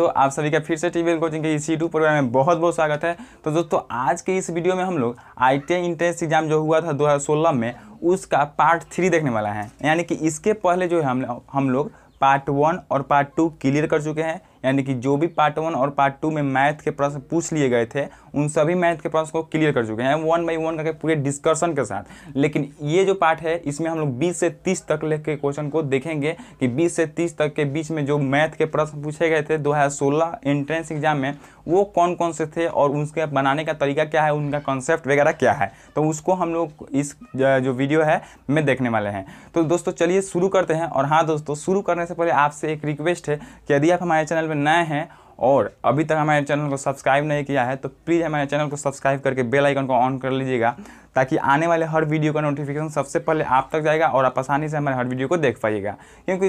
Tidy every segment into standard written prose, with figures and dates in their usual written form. दोस्तों आप सभी का फिर से टीवीएल कोचिंग के इस यूट्यूब प्रोग्राम में बहुत बहुत स्वागत है। तो दोस्तों आज के इस वीडियो में हम लोग आईटीआई एंट्रेंस एग्जाम जो हुआ था 2016 में उसका पार्ट 3 देखने वाला है। यानी कि इसके पहले जो है हम लोग पार्ट 1 और पार्ट 2 क्लियर कर चुके हैं। यानी कि जो भी पार्ट 1 और पार्ट 2 में मैथ के प्रश्न पूछ लिए गए थे उन सभी मैथ के प्रश्न को क्लियर कर चुके हैं 1 बाई 1 करके पूरे डिस्कशन के साथ। लेकिन ये जो पार्ट है इसमें हम लोग 20 से 30 तक ले के क्वेश्चन को देखेंगे कि 20 से 30 तक के बीच में जो मैथ के प्रश्न पूछे गए थे 2016 एंट्रेंस एग्जाम में वो कौन कौन से थे और उनके बनाने का तरीका क्या है, उनका कॉन्सेप्ट वगैरह क्या है, तो उसको हम लोग इस जो वीडियो है में देखने वाले हैं। तो दोस्तों चलिए शुरू करते हैं। और हाँ दोस्तों, शुरू करने से पहले आपसे एक रिक्वेस्ट है कि यदि आप हमारे चैनल नए हैं और अभी तक हमारे चैनल को सब्सक्राइब नहीं किया है तो प्लीज़ हमारे चैनल को सब्सक्राइब करके बेल आइकन को ऑन कर लीजिएगा ताकि आने वाले हर वीडियो का नोटिफिकेशन सबसे पहले आप तक जाएगा और आप आसानी से हमारे हर वीडियो को देख पाइएगा। क्योंकि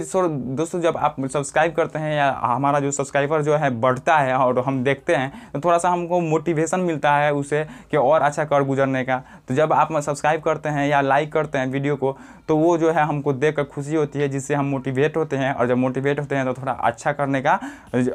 दोस्तों जब आप सब्सक्राइब करते हैं या हमारा जो सब्सक्राइबर जो है बढ़ता है और हम देखते हैं तो थोड़ा सा हमको मोटिवेशन मिलता है उसे कि और अच्छा कर गुजरने का। तो जब आप सब्सक्राइब करते हैं या लाइक करते हैं वीडियो को तो वो जो है हमको देख कर खुशी होती है, जिससे हम मोटिवेट होते हैं और जब मोटिवेट होते हैं तो थोड़ा अच्छा करने का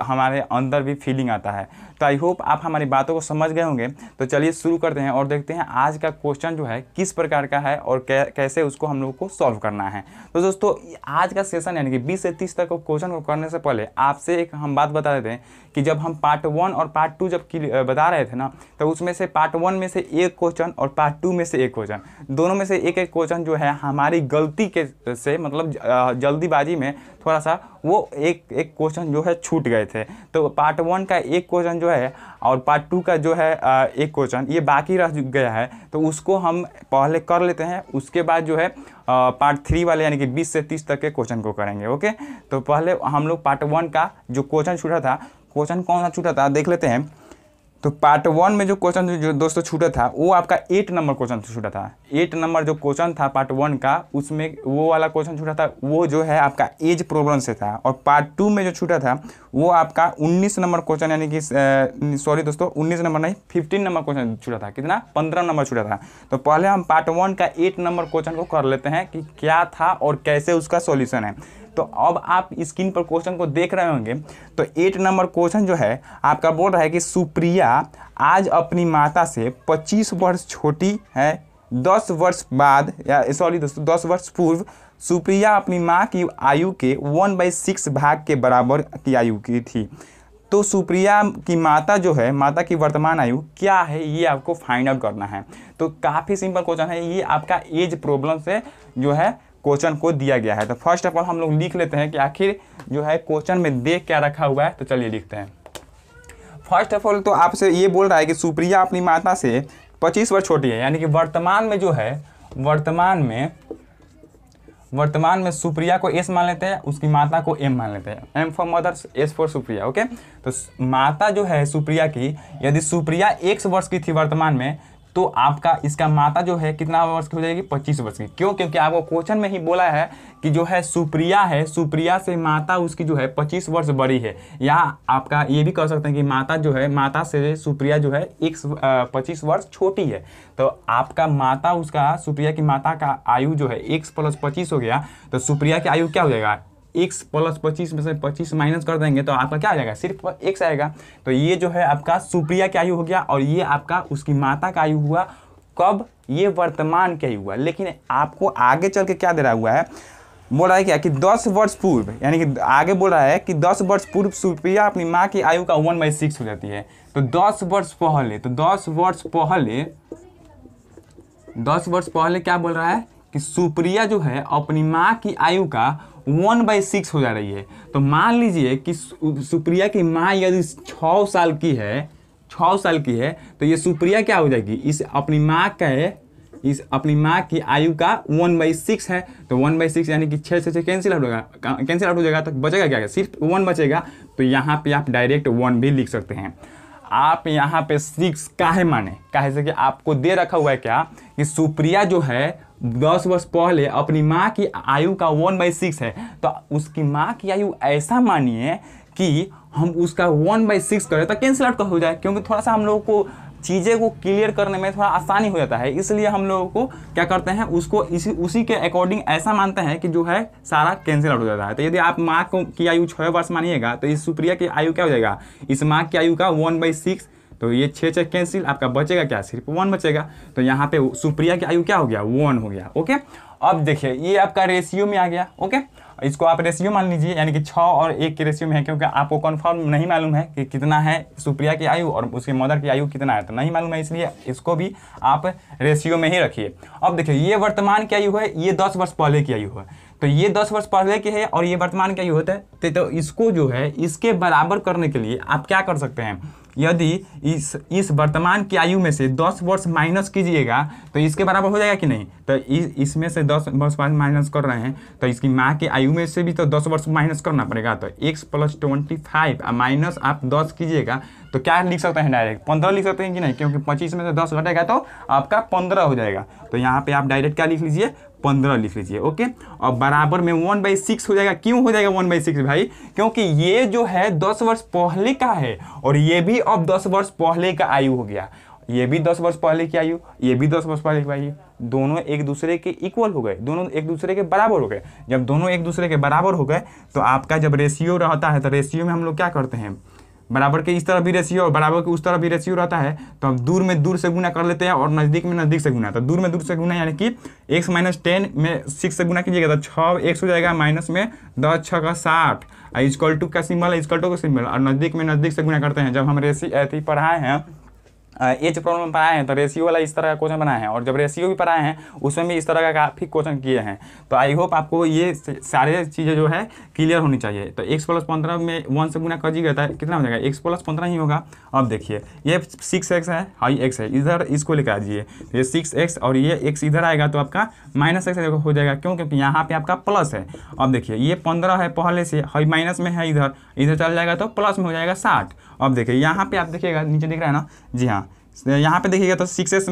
हमारे अंदर भी फीलिंग आता है। तो आई होप आप हमारी बातों को समझ गए होंगे। तो चलिए शुरू करते हैं और देखते हैं आज का क्वेश्चन जो है किस प्रकार का है और कैसे उसको हम लोग को सॉल्व करना है। तो दोस्तों आज का सेशन यानी कि 20 से 30 तक क्वेश्चन को करने से पहले आपसे एक हम बात बता देते हैं कि जब हम पार्ट 1 और पार्ट 2 जब बता रहे थे ना तो उसमें से पार्ट 1 में से एक क्वेश्चन और पार्ट 2 में से एक क्वेश्चन, दोनों में से एक एक क्वेश्चन जो है हमारी गलती के से मतलब जल्दीबाजी में थोड़ा सा वो एक क्वेश्चन जो है छूट गए थे। तो पार्ट 1 का एक क्वेश्चन जो है और पार्ट 2 का जो है एक क्वेश्चन ये बाकी रह गया है तो उसको हम पहले कर लेते हैं, उसके बाद जो है पार्ट 3 वाले यानी कि 20 से 30 तक के क्वेश्चन को करेंगे। ओके, तो पहले हम लोग पार्ट 1 का जो क्वेश्चन छूटा था, क्वेश्चन कौन सा छूटा था देख लेते हैं। तो पार्ट 1 में जो क्वेश्चन जो दोस्तों छूटा था वो आपका 8 नंबर क्वेश्चन छूटा था। 8 नंबर जो क्वेश्चन था पार्ट 1 का उसमें वो वाला क्वेश्चन छूटा था, वो जो है आपका एज प्रॉब्लम से था। और पार्ट 2 में जो छूटा था वो आपका 19 नंबर क्वेश्चन यानी कि सॉरी दोस्तों 19 नंबर नहीं 15 नंबर क्वेश्चन छूटा था। कितना? 15 नंबर छूटा था। तो पहले हम पार्ट 1 का 8 नंबर क्वेश्चन को कर लेते हैं कि क्या था और कैसे उसका सॉल्यूशन है। तो अब आप स्क्रीन पर क्वेश्चन को देख रहे होंगे। तो 8 नंबर क्वेश्चन जो है आपका बोल रहा है कि सुप्रिया आज अपनी माता से 25 वर्ष छोटी है। 10 वर्ष पूर्व सुप्रिया अपनी माँ की आयु के 1/6 भाग के बराबर की आयु की थी। तो सुप्रिया की माता जो है, माता की वर्तमान आयु क्या है ये आपको फाइंड आउट करना है। तो काफ़ी सिंपल क्वेश्चन है ये, आपका एज प्रॉब्लम से जो है क्वेश्चन को दिया गया है। तो फर्स्ट ऑफ ऑल हम लोग लिख लेते हैं कि आखिर जो है क्वेश्चन में देख क्या रखा हुआ है। तो चलिए लिखते हैं। फर्स्ट ऑफ ऑल तो आपसे ये बोल रहा है कि सुप्रिया अपनी माता से 25 वर्ष छोटी है यानी कि वर्तमान में जो है वर्तमान में सुप्रिया को एस मान लेते हैं, उसकी माता को एम मान लेते हैं। M for mother, S for Supriya. Okay, तो माता जो है सुप्रिया की, यदि सुप्रिया 1 वर्ष की थी वर्तमान में तो आपका इसका माता जो है कितना वर्ष की हो जाएगी? 25 वर्ष की। क्यों? क्योंकि आपको क्वेश्चन में ही बोला है कि जो है सुप्रिया है, सुप्रिया से माता उसकी जो है 25 वर्ष बड़ी है। या आपका ये भी कह सकते हैं कि माता जो है, माता से सुप्रिया जो है 25 वर्ष छोटी है। तो आपका माता उसका, सुप्रिया की माता का आयु जो है 1 + 25 हो गया। तो सुप्रिया की आयु क्या हो जाएगा? 1 + 25 में से 25 माइनस कर देंगे तो आपका क्या आ जाएगा? सिर्फ 1 आएगा। तो ये जो है आपका सुप्रिया की आयु हो गया और ये आपका उसकी माता का आयु हुआ। कब? ये वर्तमान का ही हुआ। लेकिन आपको आगे चल के क्या दे रहा हुआ है? बोल रहा है क्या कि 10 वर्ष पूर्व यानी कि आगे बोल रहा है कि 10 वर्ष पूर्व सुप्रिया अपनी माँ की आयु का 1/6 हो जाती है। तो 10 वर्ष पहले, तो 10 वर्ष पहले क्या बोल रहा है कि सुप्रिया जो है अपनी माँ की आयु का 1/6 हो जा रही है। तो मान लीजिए कि सुप्रिया की माँ यदि 6 साल की है, 6 साल की है तो ये सुप्रिया क्या हो जाएगी? अपनी माँ की आयु का 1/6 है। तो 1/6 यानी कि 6 से 6 कैंसिल आउट हो जाएगा तो बचेगा क्या? सिर्फ 1 बचेगा। तो यहाँ पे आप डायरेक्ट 1 भी लिख सकते हैं। आप यहाँ पे 6 काहे माने? काहे से कि आपको दे रखा हुआ है क्या कि सुप्रिया जो है 10 वर्ष पहले अपनी माँ की आयु का 1/6 है। तो उसकी माँ की आयु ऐसा मानिए कि हम उसका 1/6 करें तो कैंसिल आउट हो जाए। क्योंकि थोड़ा सा हम लोगों को चीज़ें को क्लियर करने में थोड़ा आसानी हो जाता है। इसलिए हम लोगों को क्या करते हैं, उसको उसी के अकॉर्डिंग ऐसा मानते हैं कि जो है सारा कैंसिल आउट हो जाता है। तो यदि आप माँ की आयु 6 वर्ष मानिएगा तो इस सुप्रिया की आयु क्या हो जाएगा, इस माँ की आयु का 1/6, तो ये 6 कैंसिल, आपका बचेगा क्या, सिर्फ 1 बचेगा। तो यहाँ पे सुप्रिया की आयु क्या हो गया, 1 हो गया। ओके, अब देखिए ये आपका रेशियो में आ गया। ओके, इसको आप रेशियो मान लीजिए, यानी कि 6 और 1 के रेशियो में है, क्योंकि आपको कन्फर्म नहीं मालूम है कि कितना है सुप्रिया की आयु और उसके मदर की आयु कितना है, तो नहीं मालूम है, इसलिए इसको भी आप रेशियो में ही रखिए। अब देखिए ये वर्तमान की आयु है, ये 10 वर्ष पहले की आयु है, तो ये 10 वर्ष पहले की है और ये वर्तमान की आयु होता है। तो इसको जो है इसके बराबर करने के लिए आप क्या कर सकते हैं, यदि इस वर्तमान की आयु में से 10 वर्ष माइनस कीजिएगा तो इसके बराबर हो जाएगा कि नहीं, तो इसमें से 10 वर्ष माइनस कर रहे हैं तो इसकी माँ की आयु में से भी तो 10 वर्ष माइनस करना पड़ेगा। तो x + 25 माइनस आप 10 कीजिएगा तो क्या लिख सकते हैं, डायरेक्ट 15 लिख सकते हैं कि नहीं, क्योंकि 25 में से 10 घटेगा तो आपका 15 हो जाएगा। तो यहाँ पे आप डायरेक्ट क्या लिख लीजिए, 15 लिख लीजिए। ओके, और बराबर में 1/6 हो जाएगा। क्यों हो जाएगा 1/6 भाई, क्योंकि ये जो है 10 वर्ष पहले का है और ये भी अब 10 वर्ष पहले का आयु हो गया, ये भी 10 वर्ष पहले की आयु, ये भी 10 वर्ष पहले की आयु, दोनों एक दूसरे के इक्वल हो गए, दोनों एक दूसरे के बराबर हो गए। जब दोनों एक दूसरे के बराबर हो गए तो आपका जब रेशियो रहता है तो रेशियो में हम लोग क्या करते हैं, बराबर के इस तरह भी रेशियो और बराबर के उस तरह भी रेशियो रहता है, तो हम दूर में दूर से गुना कर लेते हैं और नज़दीक में नज़दीक से गुना। तो दूर में दूर से गुना यानी कि x - 10 में 6 से गुना कीजिएगा तो 6x हो जाएगा, माइनस में 10 × 6 = 60, इक्वल टू का सिंबल है, इक्वल टू का सिंबल, और नज़दीक में नज़दीक से गुना करते हैं। जब हम रेशियो पढ़ाए हैं, एज प्रॉब्लम पढ़ाए हैं, तो रेशियो वाला इस तरह का क्वेश्चन बनाए हैं, और जब रेशियो भी पढ़ाए हैं उसमें भी इस तरह का काफ़ी क्वेश्चन किए हैं। तो आई होप आपको ये सारे चीज़ें जो है क्लियर होनी चाहिए। तो x + 15 में 1 से गुना करिएगा तो कितना हो जाएगा, x + 15 ही होगा। अब देखिए ये 6x है, हाई x है, इधर इसको लेकर आ जाइए, ये 6x और ये x इधर आएगा तो आपका -x हो जाएगा, क्यों, क्योंकि यहाँ पर आपका प्लस है। अब देखिए ये 15 है पहले से, हाई माइनस में है, इधर इधर चल जाएगा तो प्लस में हो जाएगा 60। अब देखिए यहाँ पर आप देखिएगा, नीचे दिख रहा है ना, जी हाँ, यहाँ पे देखिएगा तो 6x -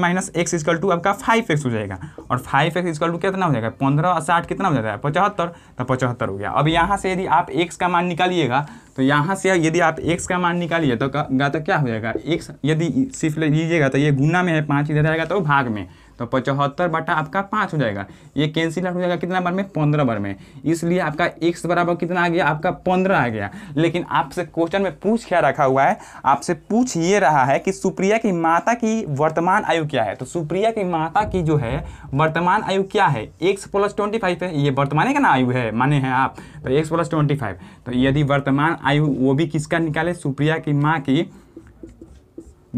x = आपका 5x हो जाएगा, और 5x = कितना हो जाएगा, 15 और 60 कितना हो जाता है, 75, तो 75 हो गया। अब यहाँ से यदि आप x का मान निकालिएगा तो यहाँ से यदि आप x का मान निकालिए तो क्या हो जाएगा, x यदि सिर्फ लीजिएगा तो ये गुना में है, 5 इधर आएगा तो भाग में, तो 75 बटा आपका 5 हो जाएगा। ये कैंसिल आउट हो जाएगा कितना बार में, 15 बार में, इसलिए आपका x बराबर कितना आ गया, आपका 15 आ गया। लेकिन आपसे क्वेश्चन में पूछ क्या रखा हुआ है, आपसे पूछ ये रहा है कि सुप्रिया की माता की वर्तमान आयु क्या है, तो सुप्रिया की माता की जो है वर्तमान आयु क्या है, x + 25 है, ये वर्तमान का ना आयु है माने हैं आप, तो x + 25। तो यदि वर्तमान आयु वो भी किसका निकाले, सुप्रिया की माँ की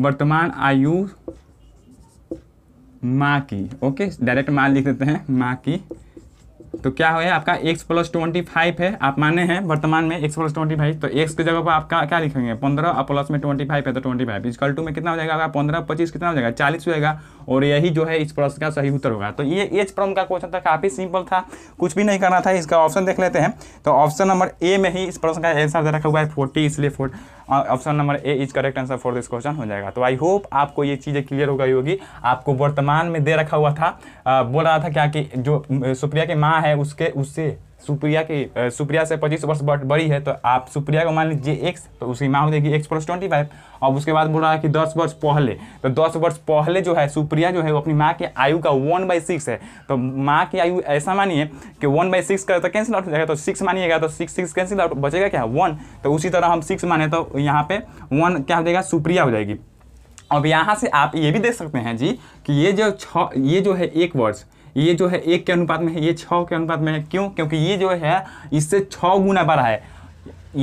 वर्तमान आयु, माँ की, ओके, डायरेक्ट मान लिख देते हैं माँ की, तो क्या हो है आपका x + 25 है, आप माने हैं वर्तमान में x + 25, तो x की जगह पर आपका क्या लिखेंगे, 15 और प्लस में 25 है, तो 25 इक्वल टू में कितना हो जाएगा आपका, 15 + 25 कितना हो जाएगा, 40 हो जाएगा, और यही जो है इस प्रश्न का सही उत्तर होगा। तो ये एज प्रॉब्लम का क्वेश्चन था, काफ़ी सिंपल था, कुछ भी नहीं करना था। इसका ऑप्शन देख लेते हैं, तो ऑप्शन नंबर ए में ही इस प्रश्न का आंसर दे रखा हुआ है 40, इसलिए option number A is correct answer for this question हो जाएगा। तो आई होप आपको ये चीज़ें क्लियर हो गई होगी। आपको वर्तमान में दे रखा हुआ था, बोल रहा था क्या कि जो सुप्रिया की माँ है उसके उससे सुप्रिया से 25 वर्ष बड़ी है, तो आप सुप्रिया को मान लीजिए x, तो उसकी माँ हो जाएगी x + 25। अब उसके बाद बोल रहा है कि 10 वर्ष पहले, तो 10 वर्ष पहले जो है सुप्रिया जो है वो अपनी माँ की आयु का 1/6 है, तो माँ की आयु ऐसा मानिए कि 1/6 का तो कैंसिल आउट हो जाएगा, तो 6 मानिएगा तो 6 कैंसिल आउट, बचेगा क्या, 1। तो उसी तरह हम 6 माने तो यहाँ पे 1 क्या हो जाएगा, सुप्रिया हो जाएगी। अब यहाँ से आप ये भी देख सकते हैं जी कि ये जो है 1 वर्ष, ये जो है 1 के अनुपात में है, ये 6 के अनुपात में है, क्यों, क्योंकि ये जो है इससे 6 गुना बड़ा है।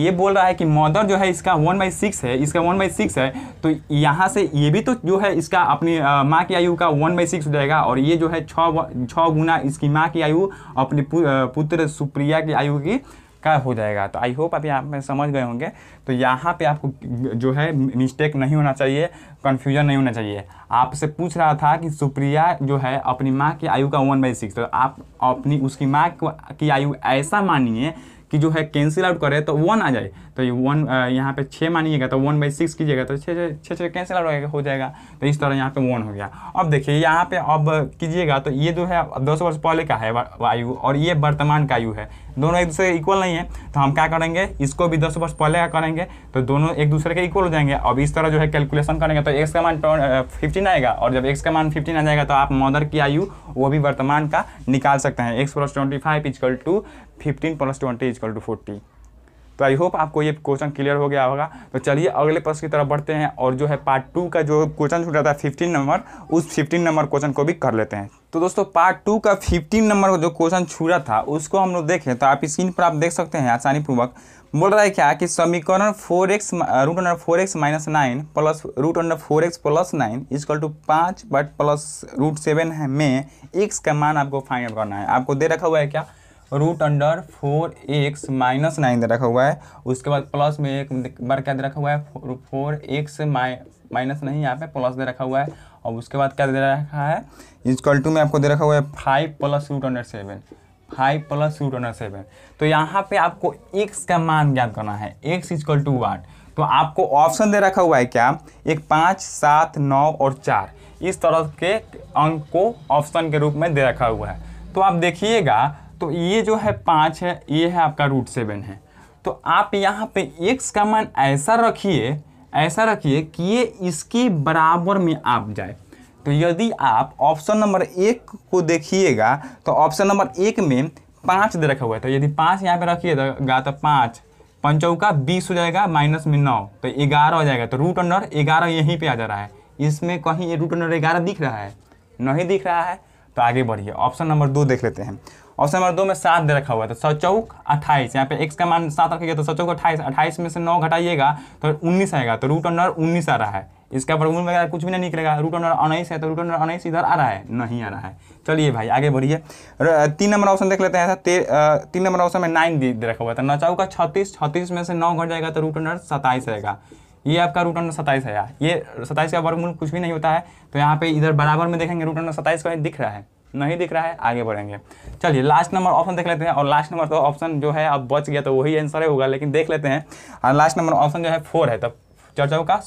ये बोल रहा है कि मदर जो है इसका 1/6 है, इसका 1/6 है, तो यहाँ से ये भी तो जो है इसका अपनी माँ की आयु का 1/6 हो जाएगा, और ये जो है 6 गुना इसकी माँ की आयु अपनी पुत्र सुप्रिया की आयु की का हो जाएगा। तो आई होप अभी आप समझ गए होंगे। तो यहाँ पे आपको जो है मिस्टेक नहीं होना चाहिए, कन्फ्यूजन नहीं होना चाहिए। आपसे पूछ रहा था कि सुप्रिया जो है अपनी माँ की आयु का 1/6, तो आप अपनी उसकी माँ की आयु ऐसा मानिए कि जो है कैंसिल आउट करे तो 1 आ जाए, तो ये 1 यहाँ पे 6 मानिएगा तो 1/6 कीजिएगा तो 6 कैंसिल आउट हो जाएगा, तो इस तरह यहाँ पे 1 हो गया। अब देखिए यहाँ पे अब कीजिएगा तो ये जो है 10 वर्ष पहले का है आयु और ये वर्तमान का आयु है, दोनों एक दूसरे के इक्वल नहीं है, तो हम क्या करेंगे, इसको भी 10 वर्ष पहले का करेंगे तो दोनों एक दूसरे के इक्वल हो जाएंगे। अब इस तरह जो है कैलकुलेशन करेंगे तो एक्स का मान 15 आएगा, और जब एक्स का मान 15 आ जाएगा तो आप मदर की आयु वो भी वर्तमान का निकाल सकते हैं। X plus 25 equal to 15 plus 20 equal to 40। तो आई होप आपको ये क्वेश्चन क्लियर हो गया होगा। तो चलिए अगले प्रश्न की तरफ बढ़ते हैं और जो है पार्ट 2 का जो क्वेश्चन छूटा था 15 नंबर, उस 15 नंबर क्वेश्चन को भी कर लेते हैं। तो दोस्तों पार्ट 2 का 15 नंबर का जो क्वेश्चन छूटा था उसको हम लोग देखें तो आप स्क्रीन पर आप देख सकते हैं आसानीपूर्वक। बोल रहा है क्या कि समीकरण 4x -9 plus √4x +9 equal to 5 but plus √7 है में x का मान आपको फाइंड करना है। आपको दे रखा हुआ है क्या, √4x -9 दे रखा हुआ है, उसके बाद प्लस में एक बार क्या दे रखा हुआ है 4x माइनस नहीं यहाँ पे प्लस दे रखा हुआ है, और उसके बाद क्या दे रखा है इक्वल टू में आपको दे रखा हुआ है 5 प्लस √7 तो यहाँ पे आपको x का मान ज्ञात करना है, x इक्वल टू वाट। तो आपको ऑप्शन दे रखा हुआ है क्या, एक 5, 7, 9 और 4 इस तरह के अंक को ऑप्शन के रूप में दे रखा हुआ है। तो आप देखिएगा तो ये जो है 5 है, ये है आपका √7 है, तो आप यहाँ पे x का मान ऐसा रखिए कि ये इसके बराबर में आप जाए। तो यदि आप ऑप्शन नंबर 1 को देखिएगा तो ऑप्शन नंबर 1 में 5 दे रखा हुआ है, तो यदि 5 यहाँ पे रखिएगा तो 5 पंचौका 20 हो जाएगा, माइनस में 9 तो 11 हो जाएगा। तो √11 यहीं पर आ जा रहा है, इसमें कहीं ये √11 दिख रहा है, नहीं दिख रहा है तो आगे बढ़िए। ऑप्शन नंबर 2 देख लेते हैं। ऑप्शन नंबर 2 में 7 दे रखा हुआ है, तो 7 चौक 28, यहाँ पे x का मान 7 रखेगा तो 7 चौक 28 में से 9 घटाइएगा तो 19 आएगा, तो √19 आ रहा है, इसका वर्गमूल वगैरह कुछ भी नहीं निकलेगा। √19 है तो √19 इधर आ रहा है, नहीं आ रहा है। चलिए भाई आगे बढ़िए, 3 नंबर ऑप्शन देख लेते हैं। 3 नंबर ऑप्शन में 9 दे रखा हुआ है, तो 9 चौका 36 में से 9 घट जाएगा तो √27 आएगा, ये आपका √27 है। ये 27 का वर्गमूल कुछ भी नहीं होता है, तो यहाँ पे इधर बराबर में देखेंगे √27 का दिख रहा है, नहीं दिख रहा है, आगे बढ़ेंगे। चलिए लास्ट नंबर ऑप्शन देख लेते हैं, और लास्ट नंबर तो ऑप्शन जो है अब बच गया तो वही आंसर होगा, लेकिन देख लेते हैं। और लास्ट नंबर ऑप्शन जो है 4 है, तो 4 चौका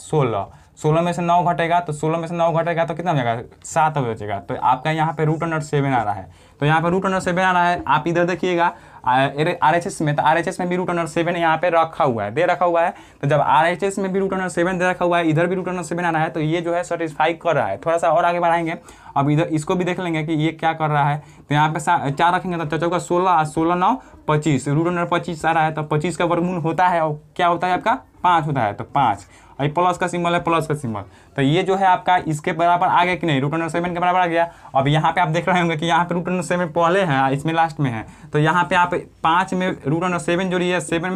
16 में से 9 घटेगा तो 16 में से 9 घटेगा तो कितना हो जाएगा, 7 बचेगा। तो आपका यहाँ पे √7 आ रहा है, तो यहाँ पे √7 आ रहा है। आप इधर देखिएगा RHS में, तो RHS में भी √7 यहाँ पे रखा हुआ है, दे रखा हुआ है। तो जब RHS में भी √7 दे रखा हुआ है, इधर भी √7 आ रहा है, तो ये जो है सेटिस्फाई कर रहा है। थोड़ा सा और आगे बढ़ाएंगे, अब इधर इसको भी देख लेंगे कि ये क्या कर रहा है। तो यहाँ पे 4 रखेंगे तो 4 चौका 16, 16 9 25, √25 आ रहा है। तो 25 का वर्गमूल होता है और क्या होता है आपका 5 होता है, तो 5 और प्लस का सिंबल है, प्लस का सिंबल, तो ये जो है आपका इसके बराबर आ गया कि नहीं, √7 के बराबर आ गया। अब यहाँ पे आप देख रहे होंगे कि यहाँ पे √7 पहले है, इसमें लास्ट में है, तो यहाँ पे आप 5 में √7 जोड़िए, 7 में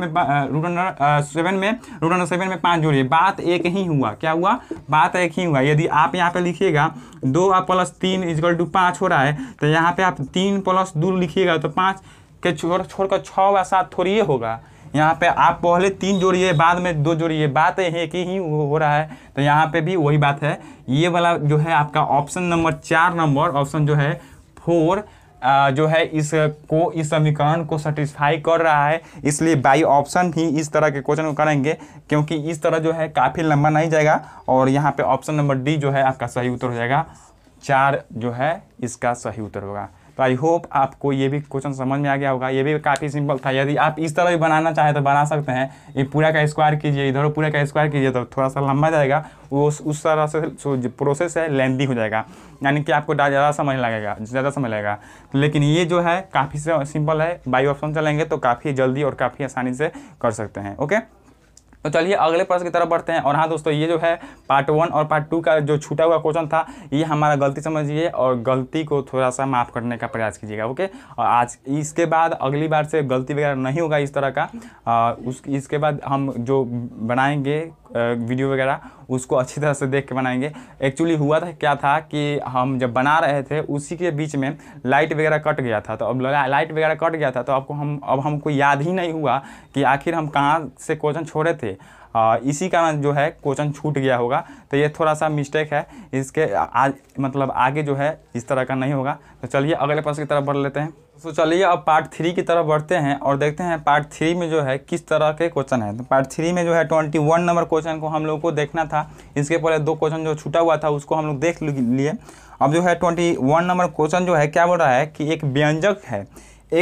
√7 में 5 जोड़िए, बात एक ही हुआ। क्या हुआ, बात एक ही हुआ। यदि आप यहाँ पे लिखिएगा 2 + 3 = 5 हो रहा है, तो यहाँ पे आप 3 + 2 लिखिएगा तो 5 के छोड़कर 6 व 7 थोड़ी ये होगा। यहाँ पे आप पहले 3 जोड़िए, बाद में 2 जोड़िए, बात एक ही हो रहा है। तो यहाँ पे भी वही बात है। ये वाला जो है आपका ऑप्शन नंबर 4 नंबर ऑप्शन जो है 4 जो है इसको इस समीकरण को सेटिस्फाई कर रहा है, इसलिए बाई ऑप्शन ही इस तरह के क्वेश्चन को करेंगे, क्योंकि इस तरह जो है काफ़ी लंबा नहीं जाएगा। और यहाँ पे ऑप्शन नंबर डी जो है आपका सही उत्तर हो जाएगा, 4 जो है इसका सही उत्तर होगा। तो आई होप आपको ये भी क्वेश्चन समझ में आ गया होगा। ये भी काफ़ी सिंपल था, यदि आप इस तरह भी बनाना चाहें तो बना सकते हैं। ये पूरा का स्क्वायर कीजिए, इधर पूरा का स्क्वायर कीजिए, तो थोड़ा सा लंबा जाएगा, वो उस तरह से जो प्रोसेस है लेंदी हो जाएगा, यानी कि आपको ज़्यादा समय लगेगा। लेकिन ये जो है काफ़ी सिंपल है, बाई ऑप्शन चलेंगे तो काफ़ी जल्दी और काफ़ी आसानी से कर सकते हैं। ओके, तो चलिए अगले प्रश्न की तरफ बढ़ते हैं। और हाँ दोस्तों, ये जो है पार्ट 1 और पार्ट 2 का जो छूटा हुआ क्वेश्चन था, ये हमारा गलती समझिए और गलती को थोड़ा सा माफ़ करने का प्रयास कीजिएगा। ओके, और आज इसके बाद अगली बार से गलती वगैरह नहीं होगा इस तरह का। इसके बाद हम जो बनाएंगे वीडियो वगैरह उसको अच्छी तरह से देख के बनाएंगे। एक्चुअली हुआ था क्या था कि हम जब बना रहे थे उसी के बीच में लाइट वगैरह कट गया था, तो अब लाइट वगैरह कट गया था तो आपको हमको याद ही नहीं हुआ कि आखिर हम कहाँ से क्वेश्चन छोड़े थे। इसी कारण जो है क्वेश्चन छूट गया होगा, तो ये थोड़ा सा मिस्टेक है। इसके आज मतलब आगे जो है इस तरह का नहीं होगा। तो चलिए अगले प्रश्न की तरफ बढ़ लेते हैं। तो चलिए अब पार्ट 3 की तरफ बढ़ते हैं और देखते हैं पार्ट 3 में जो है किस तरह के क्वेश्चन है। तो पार्ट 3 में जो है 21 नंबर क्वेश्चन को हम लोगों को देखना था। इसके पहले 2 क्वेश्चन जो छूटा हुआ था उसको हम लोग देख लिए। अब जो है 21 नंबर क्वेश्चन जो है क्या बोल रहा है कि एक व्यंजक है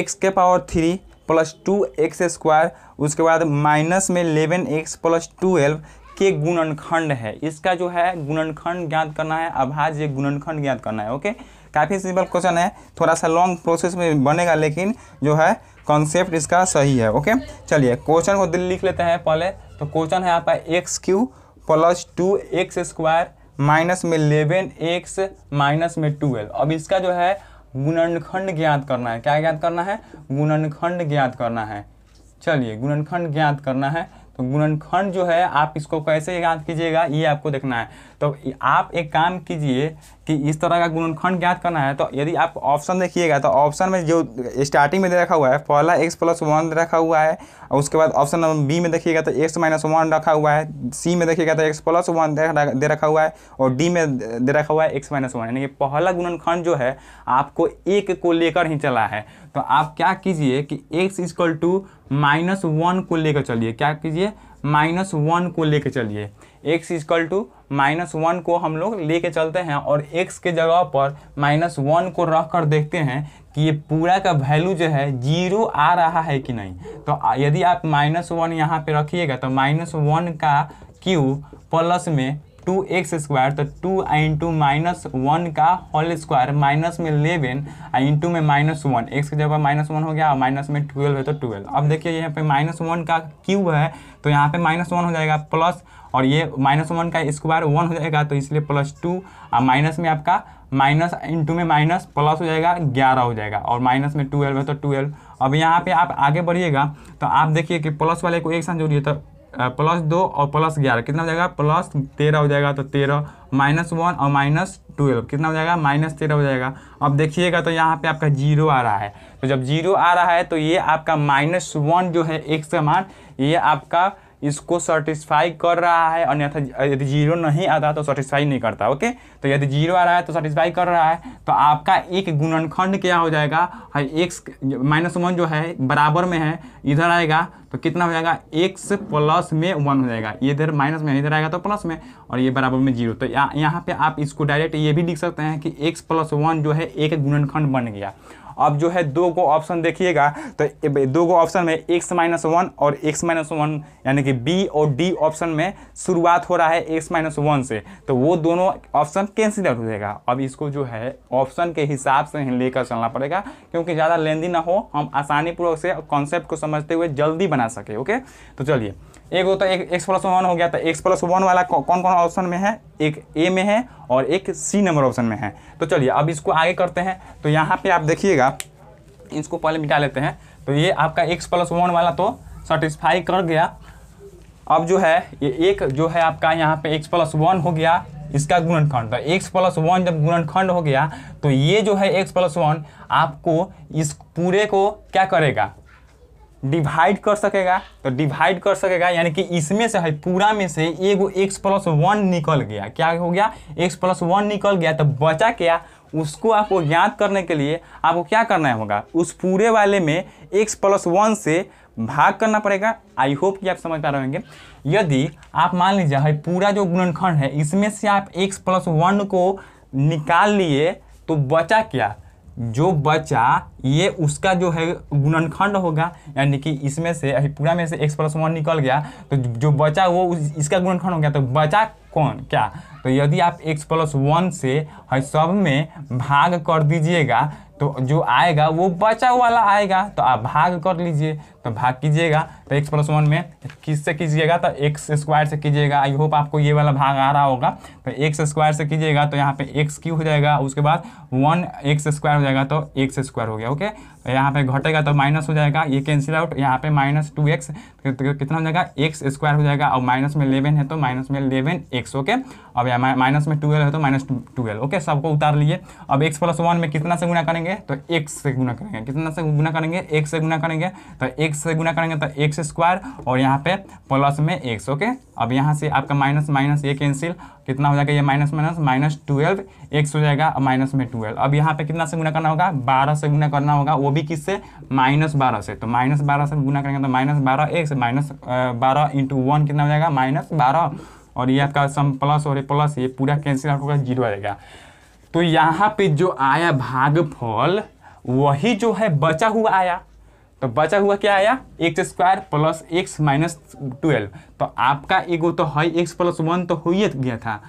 x के पावर 3 प्लस 2x स्क्वायर, उसके बाद माइनस में 11x प्लस 12 के गुणनखंड है। इसका जो है गुणनखंड ज्ञात करना है, अभाज्य गुणनखंड ज्ञात करना है। ओके, काफ़ी सिंपल क्वेश्चन है, थोड़ा सा लॉन्ग प्रोसेस में बनेगा, लेकिन जो है कॉन्सेप्ट इसका सही है। ओके, चलिए क्वेश्चन को लिख लेते हैं पहले। तो क्वेश्चन है आपका x cube plus 2x square minus में 11x माइनस में 12। अब इसका जो है गुणनखंड ज्ञात करना है। क्या ज्ञात करना है? गुणनखंड ज्ञात करना है। चलिए गुणनखंड ज्ञात करना है, तो गुणनखंड जो है आप इसको कैसे ज्ञात कीजिएगा ये आपको देखना है। तो आप एक काम कीजिए कि इस तरह का गुणनखंड ज्ञात करना है, तो यदि आप ऑप्शन देखिएगा तो ऑप्शन में जो स्टार्टिंग में दे रखा हुआ है, पहला x+1 रखा हुआ है, और उसके बाद ऑप्शन नंबर बी में देखिएगा तो x-1 रखा हुआ है, सी में देखिएगा तो x+1 दे रखा हुआ है, और डी में दे रखा हुआ है x-1। यानी कि पहला गुणनखंड जो है आपको एक को लेकर ही चला है। तो आप क्या कीजिए कि x = -1 को लेकर चलिए। क्या कीजिए? -1 को लेकर चलिए। x = -1 को हम लोग लेके चलते हैं और x के जगह पर -1 को रख कर देखते हैं कि ये पूरा का वैल्यू जो है 0 आ रहा है कि नहीं। तो यदि आप -1 यहाँ पे रखिएगा तो -1 का क्यूब प्लस में 2x स्क्वायर, तो 2 × -1 का होल स्क्वायर माइनस में 11 इंटू में -1, x की जगह -1 हो गया और माइनस में 12 है तो 12। अब देखिए यहाँ पे -1 का क्यूब है तो यहाँ पे -1 हो जाएगा प्लस, और ये -1 का स्क्वायर 1 हो जाएगा तो इसलिए +2, और माइनस में आपका माइनस इंटू में माइनस प्लस हो जाएगा 11 हो जाएगा, और माइनस में 12 है तो 12। अब यहाँ पे आप आगे बढ़िएगा तो आप देखिए कि प्लस वाले को एक साथ जोड़िए तो +2 और +11 कितना हो जाएगा? +13 हो जाएगा तो 13, -1 और -12 कितना हो जाएगा? -13 हो जाएगा। अब देखिएगा तो यहाँ पे आपका 0 आ रहा है, तो जब 0 आ रहा है तो ये आपका -1 जो है x का मान, ये आपका इसको सेटिस्फाई कर रहा है, अन्यथा यदि 0 नहीं आता तो सेटिस्फाई नहीं करता। ओके, तो यदि 0 आ रहा है तो सेटिस्फाई कर रहा है, तो आपका एक गुणनखंड क्या हो जाएगा? x -1 जो है बराबर में है, इधर आएगा तो कितना हो जाएगा? x + 1 हो जाएगा। ये इधर माइनस में, इधर आएगा तो प्लस में, और ये बराबर में 0। तो यहाँ पे आप इसको डायरेक्ट ये भी लिख सकते हैं कि x + 1 जो है एक गुणनखंड बन गया। अब जो है 2 को ऑप्शन देखिएगा तो 2 को ऑप्शन में x-1 और x-1 यानी कि बी और डी ऑप्शन में शुरुआत हो रहा है x-1 से, तो वो दोनों ऑप्शन कैंसिल हो जाएगा। अब इसको जो है ऑप्शन के हिसाब से ही लेकर चलना पड़ेगा, क्योंकि ज़्यादा लेंदी ना हो, हम आसानीपूर्वक से कॉन्सेप्ट को समझते हुए जल्दी बना सके। ओके, तो चलिए एक हो तो x+1 हो गया, तो x+1 वाला कौन कौन ऑप्शन में है? एक ए में है और एक सी नंबर ऑप्शन में है। तो चलिए अब इसको आगे करते हैं। तो यहाँ पे आप देखिएगा, इसको पहले मिटा लेते हैं। तो ये आपका x+1 वाला तो सेटिस्फाई कर गया। अब जो है ये एक जो है आपका यहाँ पे x+1 हो गया, इसका गुणनखंड। तो x+1 जब गुणनखंड हो गया तो ये जो है x+1 आपको इस पूरे को क्या करेगा? डिवाइड कर सकेगा। तो डिवाइड कर सकेगा यानी कि इसमें से है पूरा में से एगो x+1 निकल गया। क्या हो गया? x+1 निकल गया। तो बचा क्या? उसको आपको ज्ञात करने के लिए आपको क्या करना होगा? उस पूरे वाले में x+1 से भाग करना पड़ेगा। आई होप कि आप समझ पा रहे होंगे। यदि आप मान लीजिए है पूरा जो गुणनखंड है इसमें से आप x+1 को निकाल लिए तो बचा क्या? जो बचा ये उसका जो है गुणनखंड होगा। यानी कि इसमें से पूरा में से x+1 निकल गया तो जो बचा वो इसका गुणनखंड हो गया। तो बचा कौन? क्या? तो यदि आप x+1 से है सब में भाग कर दीजिएगा तो जो आएगा वो बचा वाला आएगा। तो आप भाग कर लीजिए। तो भाग कीजिएगा तो x+1 में किससे कीजिएगा? तो x² से कीजिएगा। आई होप आपको ये वाला भाग आ रहा होगा। तो x² से कीजिएगा तो यहाँ पे x³ हो जाएगा, उसके बाद 1x² हो जाएगा तो x² हो गया। ओके, तो यहाँ पे घटेगा तो माइनस हो जाएगा, ये कैंसिल आउट, यहाँ पे -2x कितना हो जाएगा? x² हो जाएगा, और माइनस में 11 है तो माइनस में 11x। ओके, अब यहाँ माइनस में 12 है तो -12। ओके, सबको उतार लिए। अब x+1 में कितना से गुणा करेंगे? तो x से गुणा करेंगे। कितना से गुणा करेंगे? x से गुणा करेंगे। तो x से गुणा करेंगे तो x² और यहाँ पे प्लस में x। ओके, अब यहाँ से आपका माइनस ये कैंसिल, कितना हो जाएगा? ये -12x हो जाएगा और माइनस में 12। अब यहाँ पे कितना से गुणा करना होगा? 12 से गुणा करना होगा, वो भी किससे? -12 से। तो -12 से गुणा करेंगे तो -12x -12 × 1 कितना हो जाएगा? -12, और ये आपका सम प्लस और ये प्लस, ये पूरा कैंसिल आउट होगा, 0 आएगा। तो यहाँ पे जो आया भागफल वही जो है बचा हुआ आया। तो बचा हुआ क्या आया, x square plus x minus 12। तो आपका एगो तो है एक्स प्लस 1 तो हो ही गया था।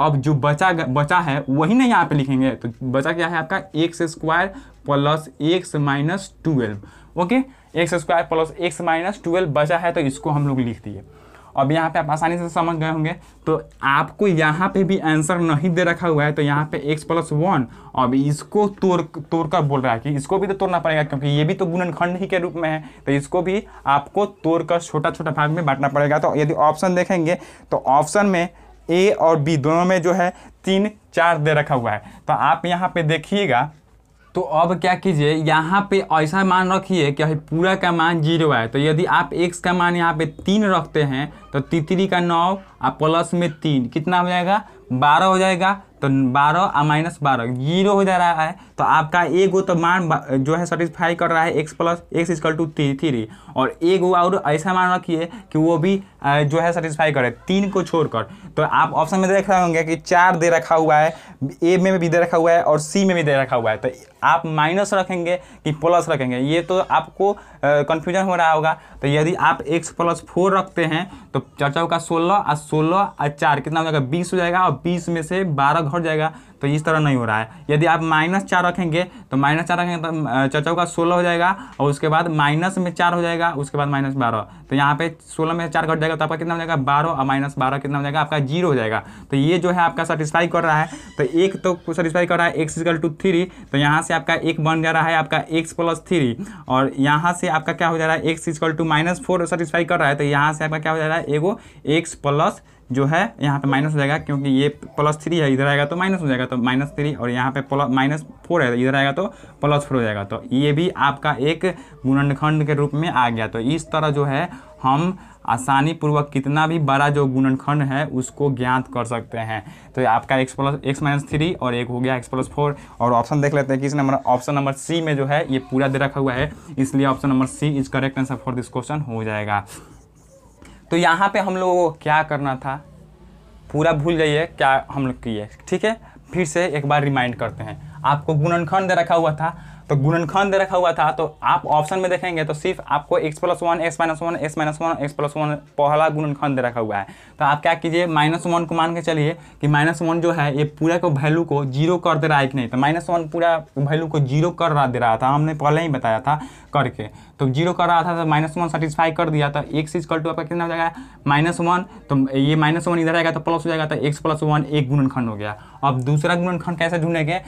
अब जो बचा है वही नहीं यहाँ पे लिखेंगे। तो बचा क्या है आपका, x square plus x minus 12। Okay, x square plus x minus 12 बचा है तो इसको हम लोग लिख दिए। अब यहाँ पे आप आसानी से समझ गए होंगे। तो आपको यहाँ पे भी आंसर नहीं दे रखा हुआ है, तो यहाँ पे x प्लस 1, अब इसको तोड़कर बोल रहा है कि इसको भी तो तोड़ना पड़ेगा क्योंकि ये भी तो गुणनखंड ही के रूप में है, तो इसको भी आपको तोड़कर छोटा छोटा भाग में बांटना पड़ेगा। तो यदि ऑप्शन देखेंगे तो ऑप्शन में ए और बी दोनों में जो है 3, 4 दे रखा हुआ है। तो आप यहाँ पर देखिएगा, तो अब क्या कीजिए, यहाँ पे ऐसा मान रखिए कि पूरा का मान 0 है। तो यदि आप x का मान यहाँ पे 3 रखते हैं तो 3×3 का 9 और प्लस में 3 कितना हो जाएगा, 12 हो जाएगा। तो 12 और माइनस 12 जीरो हो जा रहा है। तो आपका एगो तो मान जो है सेटिस्फाई कर रहा है x plus x equal to 3 और एगो और ऐसा मान रखिए कि वो भी जो है सेटिस्फाई करे 3 को छोड़कर। तो आप ऑप्शन में देख रहे होंगे कि 4 दे रखा हुआ है, ए में भी दे रखा हुआ है और सी में भी दे रखा हुआ है। तो आप माइनस रखेंगे कि प्लस रखेंगे, ये तो आपको कन्फ्यूजन हो रहा होगा। तो यदि आप एक्स प्लस 4 रखते हैं तो चर्चा का 16 और 4 कितना हो जाएगा, 20 हो जाएगा और 20 में से 12 घट जाएगा। तो इस तरह नहीं हो रहा है। यदि आप -4 रखेंगे तो -4 रखेंगे तो चौचौ का 16 हो जाएगा और उसके बाद माइनस में 4 हो जाएगा, उसके बाद -12। तो यहाँ पे 16 में 4 घट जाएगा तो आपका कितना हो जाएगा 12 और -12 कितना हो जाएगा आपका 0 हो जाएगा। तो ये जो है आपका सेटिस्फाई कर रहा है। तो एक तो सेटिस्फाई कर रहा है x इक्वल टू 3, तो यहाँ से आपका 1 बन जा रहा है आपका x प्लस 3 और यहाँ से आपका क्या हो जा रहा है x इक्वल टू -4 सेटिस्फाई कर रहा है। तो यहाँ से आपका क्या हो जा रहा है, एगो x प्लस जो है यहाँ पे माइनस हो जाएगा क्योंकि ये +3 है, इधर आएगा तो माइनस हो जाएगा तो -3 और यहाँ पे -4 है, इधर आएगा तो +4 हो जाएगा। तो ये भी आपका एक गुणनखंड के रूप में आ गया। तो इस तरह जो है हम आसानी पूर्वक कितना भी बड़ा जो गुणनखंड है उसको ज्ञात कर सकते हैं। तो आपका x प्लस एक्स माइनस 3 और एक हो गया x प्लस 4। और ऑप्शन देख लेते हैं कि इस नंबर ऑप्शन नंबर सी में जो है ये पूरा दे रखा हुआ है, इसलिए option number C is correct answer for this question हो जाएगा। तो यहाँ पे हम लोगों को क्या करना था पूरा भूल जाइए क्या हम लोग किए, ठीक है। फिर से एक बार रिमाइंड करते हैं, आपको गुणनखंड दे रखा हुआ था, तो गुणनखंड दे रखा हुआ था तो आप ऑप्शन में देखेंगे तो सिर्फ आपको x plus 1, x minus 1, x minus 1, x plus 1 पहला गुणनखंड दे रखा हुआ है। तो आप क्या कीजिए, -1 को मान के चलिए कि -1 जो है ये पूरा को वैल्यू को 0 कर दे रहा है कि नहीं। तो -1 पूरा वैल्यू को 0 कर दे रहा था, हमने पहले ही बताया था करके। तो 0 कर रहा था तो -1 सेटिस्फाई कर दिया। तो x इक्वल टू आपका कितना हो जाएगा -1, तो ये -1 इधर आएगा तो प्लस हो जाएगा। तो x प्लस 1 एक गुणनखंड हो गया। अब दूसरा गुणनखंड कैसे ढूंढेंगे,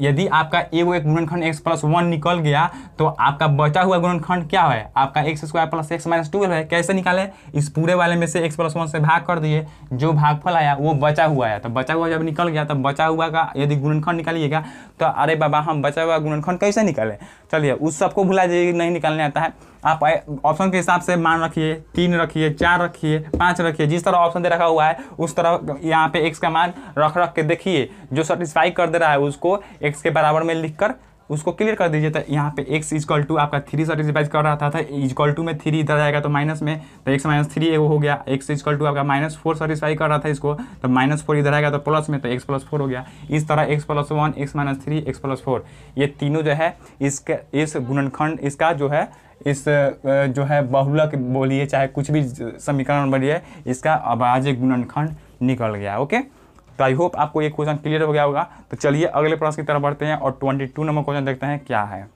यदि आपका एगो एक गुणनखंड x प्लस 1 निकल गया तो आपका बचा हुआ गुणनखंड क्या है, आपका x square plus x minus 12 है। कैसे निकाले, इस पूरे वाले में से x प्लस 1 से भाग कर दिए, जो भागफल आया वो बचा हुआ है। तो बचा हुआ जब निकल गया तो बचा हुआ का यदि गुणनखंड निकालिएगा तो अरे बाबा हम बचा हुआ गुणनखंड कैसे निकालें, चलिए उस सबको भुला जाइए, नहीं निकालने आता है। आप ऑप्शन के हिसाब से मान रखिए, 3 रखिए, 4 रखिए, 5 रखिए, जिस तरह ऑप्शन दे रखा हुआ है उस तरह यहाँ पे x का मान रख के देखिए, जो सेटिस्फाई कर दे रहा है उसको x के बराबर में लिखकर उसको क्लियर कर दीजिए। तो यहाँ पे x इक्वल टू आपका 3 सेटिस्फाई कर रहा था, इक्वल टू में 3 इधर आएगा तो माइनस में, तो x माइनस 3 एगो हो गया। x इक्वल टू आपका -4 सेटिस्फाई कर रहा था इसको, तो -4 इधर आएगा तो प्लस में, तो x प्लस 4 हो गया। इस तरह x plus 1, x minus 3, x plus 4 ये तीनों जो है इस गुणनखंड इसका जो है इस जो है बहुलक बोलिए चाहे कुछ भी समीकरण बोलिए इसका अभाज्य गुणनखंड निकल गया। ओके, तो आई होप आपको ये क्वेश्चन क्लियर हो गया होगा। तो चलिए अगले प्रश्न की तरफ बढ़ते हैं और 22 नंबर क्वेश्चन देखते हैं क्या है।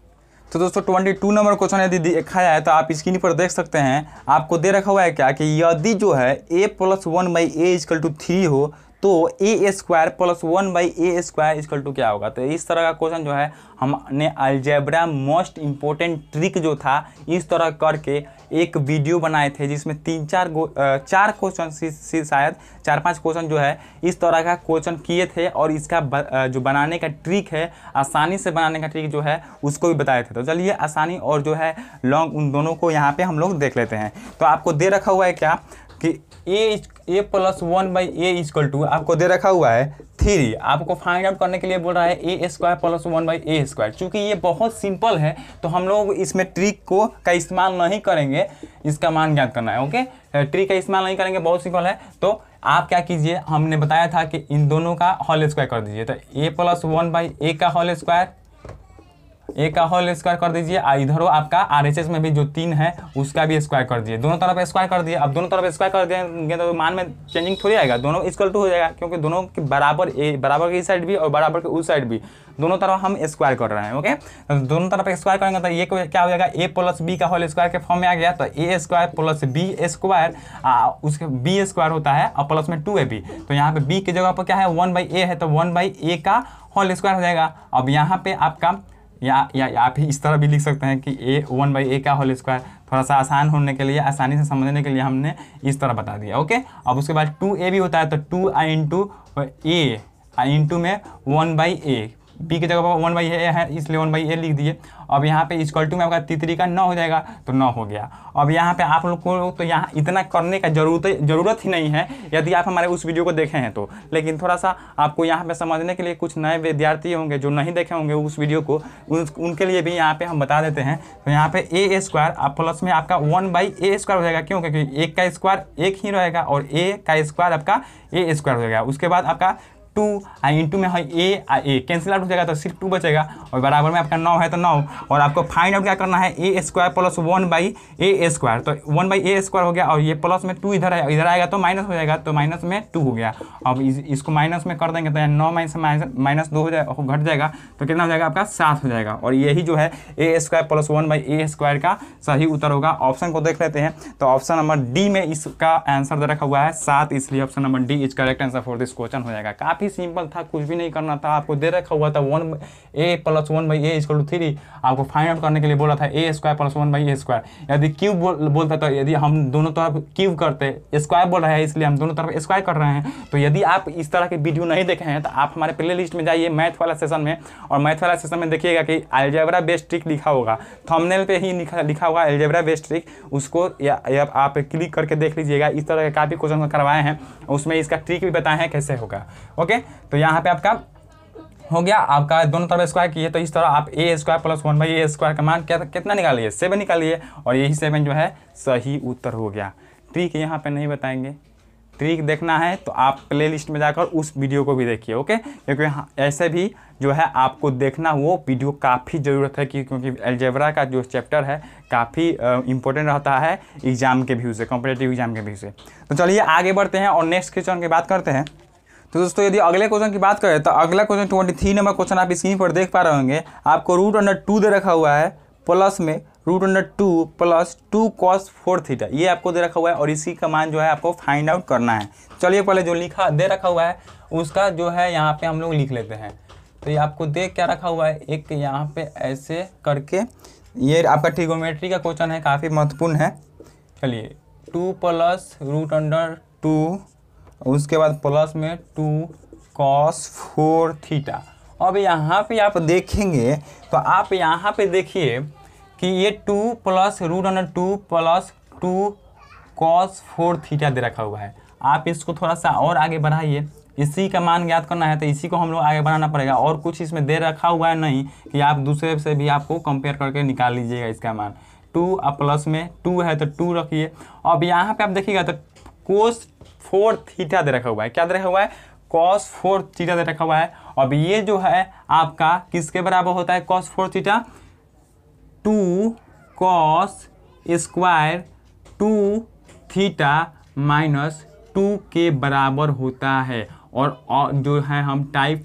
तो दोस्तों 22 नंबर क्वेश्चन यदि देखा जाए तो आप स्क्रीन पर देख सकते हैं, आपको दे रखा हुआ है क्या कि यदि जो है a plus 1/a equal to 3 हो तो ए स्क्वायर प्लस 1/ए स्क्वायर इक्वल टू क्या होगा। तो इस तरह का क्वेश्चन जो है हमने अलजेब्रा मोस्ट इम्पोर्टेंट ट्रिक जो था इस तरह करके एक वीडियो बनाए थे जिसमें 4 क्वेश्चन शायद 4-5 क्वेश्चन जो है इस तरह का क्वेश्चन किए थे और इसका जो बनाने का ट्रिक है, आसानी से बनाने का ट्रिक जो है उसको भी बताए थे। तो चलिए आसानी और जो है लॉन्ग उन दोनों को यहाँ पर हम लोग देख लेते हैं। तो आपको दे रखा हुआ है क्या कि ए प्लस 1/a इक्वल टू आपको दे रखा हुआ है 3। आपको फाइंड आउट करने के लिए बोल रहा है ए स्क्वायर प्लस 1/a स्क्वायर। चूँकि ये बहुत सिंपल है तो हम लोग इसमें ट्रिक को का इस्तेमाल नहीं करेंगे, इसका मान ज्ञात करना है। ओके, ट्रिक का इस्तेमाल नहीं करेंगे, बहुत सिंपल है। तो आप क्या कीजिए, हमने बताया था कि इन दोनों का होल स्क्वायर कर दीजिए। तो ए प्लस 1/a का होल स्क्वायर ए का होल स्क्वायर कर दीजिए, इधर आपका आरएचएस में भी जो 3 है उसका भी स्क्वायर कर दिए, दोनों तरफ स्क्वायर कर दिए। अब दोनों तरफ स्क्वायर कर देंगे तो मान में चेंजिंग थोड़ी आएगा, दोनों इक्वल टू हो जाएगा क्योंकि दोनों के बराबर की साइड भी और बराबर के उस साइड भी दोनों तरफ हम स्क्वायर कर रहे हैं। ओके, दोनों तरफ स्क्वायर करेंगे तो ये क्या हो जाएगा, ए प्लस बी का होल स्क्वायर के फॉर्म में आ गया। तो ए स्क्वायर प्लस बी स्क्वायर, उसके बी स्क्वायर होता है और प्लस में 2ab, तो यहाँ पे बी की जगह पर क्या है 1/a है, तो 1/a का होल स्क्वायर हो जाएगा। अब यहाँ पे आपका या आप इस तरह भी लिख सकते हैं कि ए 1/a का होल स्क्वायर, थोड़ा सा आसान होने के लिए, आसानी से समझने के लिए हमने इस तरह बता दिया। ओके, अब उसके बाद 2a भी होता है तो 2i into a, i into में 1/a, बी की जगह पर 1/a है इसलिए 1/a लिख दिए। अब यहाँ पे इक्वल टू में आपका 3×3 का 9 हो जाएगा तो 9 हो गया। अब यहाँ पे आप लोग को तो यहाँ इतना करने का ज़रूरत ही नहीं है यदि आप हमारे उस वीडियो को देखे हैं तो, लेकिन थोड़ा सा आपको यहाँ पे समझने के लिए कुछ नए विद्यार्थी होंगे जो नहीं देखे होंगे उस वीडियो को, उनके लिए भी यहाँ पर हम बता देते हैं। तो यहाँ पर ए स्क्वायर आप प्लस में आपका 1/a स्क्वायर हो जाएगा, क्यों, क्योंकि एक का स्क्वायर एक ही रहेगा और ए का स्क्वायर आपका ए स्क्वायर हो जाएगा। उसके बाद आपका 2i इंटू में है a कैंसिल आउट हो जाएगा तो सिर्फ 2 बचेगा और बराबर में आपका 9 है तो 9। और आपको फाइंड आउट क्या करना है, ए स्क्वायर प्लस 1/a स्क्वायर, तो 1/a स्क्वायर हो गया और ये प्लस में 2 इधर है, इधर आएगा तो माइनस हो जाएगा तो माइनस में 2 हो गया। अब इसको माइनस में कर देंगे तो 9 माइनस 2 हो जाएगा, घट जाएगा तो कितना हो जाएगा आपका 7 हो जाएगा। और यही जो है ए स्क्वायर प्लस 1/a स्क्वायर का सही उत्तर होगा। ऑप्शन को देख लेते हैं तो ऑप्शन नंबर डी में इसका आंसर दे रखा हुआ है 7, इसलिए option number D is correct answer for this question हो जाएगा। काफ़ी सिंपल था, कुछ भी नहीं करना था, आपको दे रखा हुआ था 1/a plus 1/a equal to 3, आपको फाइंड आउट करने के लिए बोला था ए स्क्वायर प्लस 1/a स्क्वायर। यदि क्यूब बोलता तो, यदि हम दोनों तरफ क्यूब करते, स्क्वायर बोल रहा है इसलिए हम दोनों तरफ स्क्वायर कर रहे हैं। तो यदि आप इस तरह के वीडियो नहीं देखे हैं तो आप हमारे प्ले लिस्ट में जाइए मैथ वाला सेशन में, और मैथ वाला सेशन में देखिएगा कि अलजेब्रा बेस्ड ट्रिक लिखा होगा, थंबनेल पे ही लिखा होगा अलजेब्रा बेस्ड ट्रिक, उसको या आप क्लिक करके देख लीजिएगा। इस तरह के काफ़ी क्वेश्चन करवाए हैं, उसमें इसका ट्रिक भी बताए हैं कैसे होगा। ओके, तो यहाँ पे आपका हो गया, आपका दोनों तरफ स्क्वायर किए तो इस तरह आप a square plus 1/a square का मान कितना निकालिए, 7 निकालिए, और यही 7 जो है सही उत्तर हो गया। ट्रिक यहाँ पे नहीं बताएंगे, ट्रिक देखना है तो आप प्ले लिस्ट में जाकर उस वीडियो को भी देखिए। ओके, क्योंकि ऐसे भी जो है आपको देखना वो वीडियो काफ़ी ज़रूरत है, क्योंकि अलजेब्रा का जो चैप्टर है काफ़ी इंपॉर्टेंट रहता है एग्जाम के व्यू से, कॉम्पिटिटिव एग्जाम के व्यू से। तो चलिए आगे बढ़ते हैं और नेक्स्ट क्वेश्चन की बात करते हैं। तो दोस्तों यदि अगले क्वेश्चन की बात करें तो अगला क्वेश्चन 23 नंबर क्वेश्चन आप स्क्रीन पर देख पा रहे होंगे। आपको √2 दे रखा हुआ है, प्लस में √2 प्लस 2 cos 4θ ये आपको दे रखा हुआ है और इसी का मान जो है आपको फाइंड आउट करना है। चलिए पहले जो लिखा दे रखा हुआ है उसका जो है यहाँ पे हम लोग लिख लेते हैं। तो ये आपको दे क्या रखा हुआ है, एक यहाँ पे ऐसे करके, ये आपका ट्रिगोमेट्री का क्वेश्चन है, काफ़ी महत्वपूर्ण है। चलिए 2 प्लस √2, उसके बाद प्लस में 2 cos 4θ। अब यहाँ पे आप देखेंगे तो आप यहाँ पे देखिए कि ये 2 प्लस √2 प्लस 2 cos 4θ दे रखा हुआ है। आप इसको थोड़ा सा और आगे बढ़ाइए, इसी का मान ज्ञात करना है तो इसी को हम लोग आगे बढ़ाना पड़ेगा, और कुछ इसमें दे रखा हुआ है नहीं कि आप दूसरे से भी आपको कंपेयर करके निकाल लीजिएगा इसका मान। 2 और प्लस में 2 है तो 2 रखिए। अब यहाँ पर आप देखिएगा तो cos 4θ दे रखा हुआ है, क्या दे रखा हुआ है, cos 4θ दे रखा हुआ है। अब ये जो है आपका किसके बराबर होता है cos 4θ, 2 cos² 2θ माइनस 2 के बराबर होता है। और जो है हम टाइप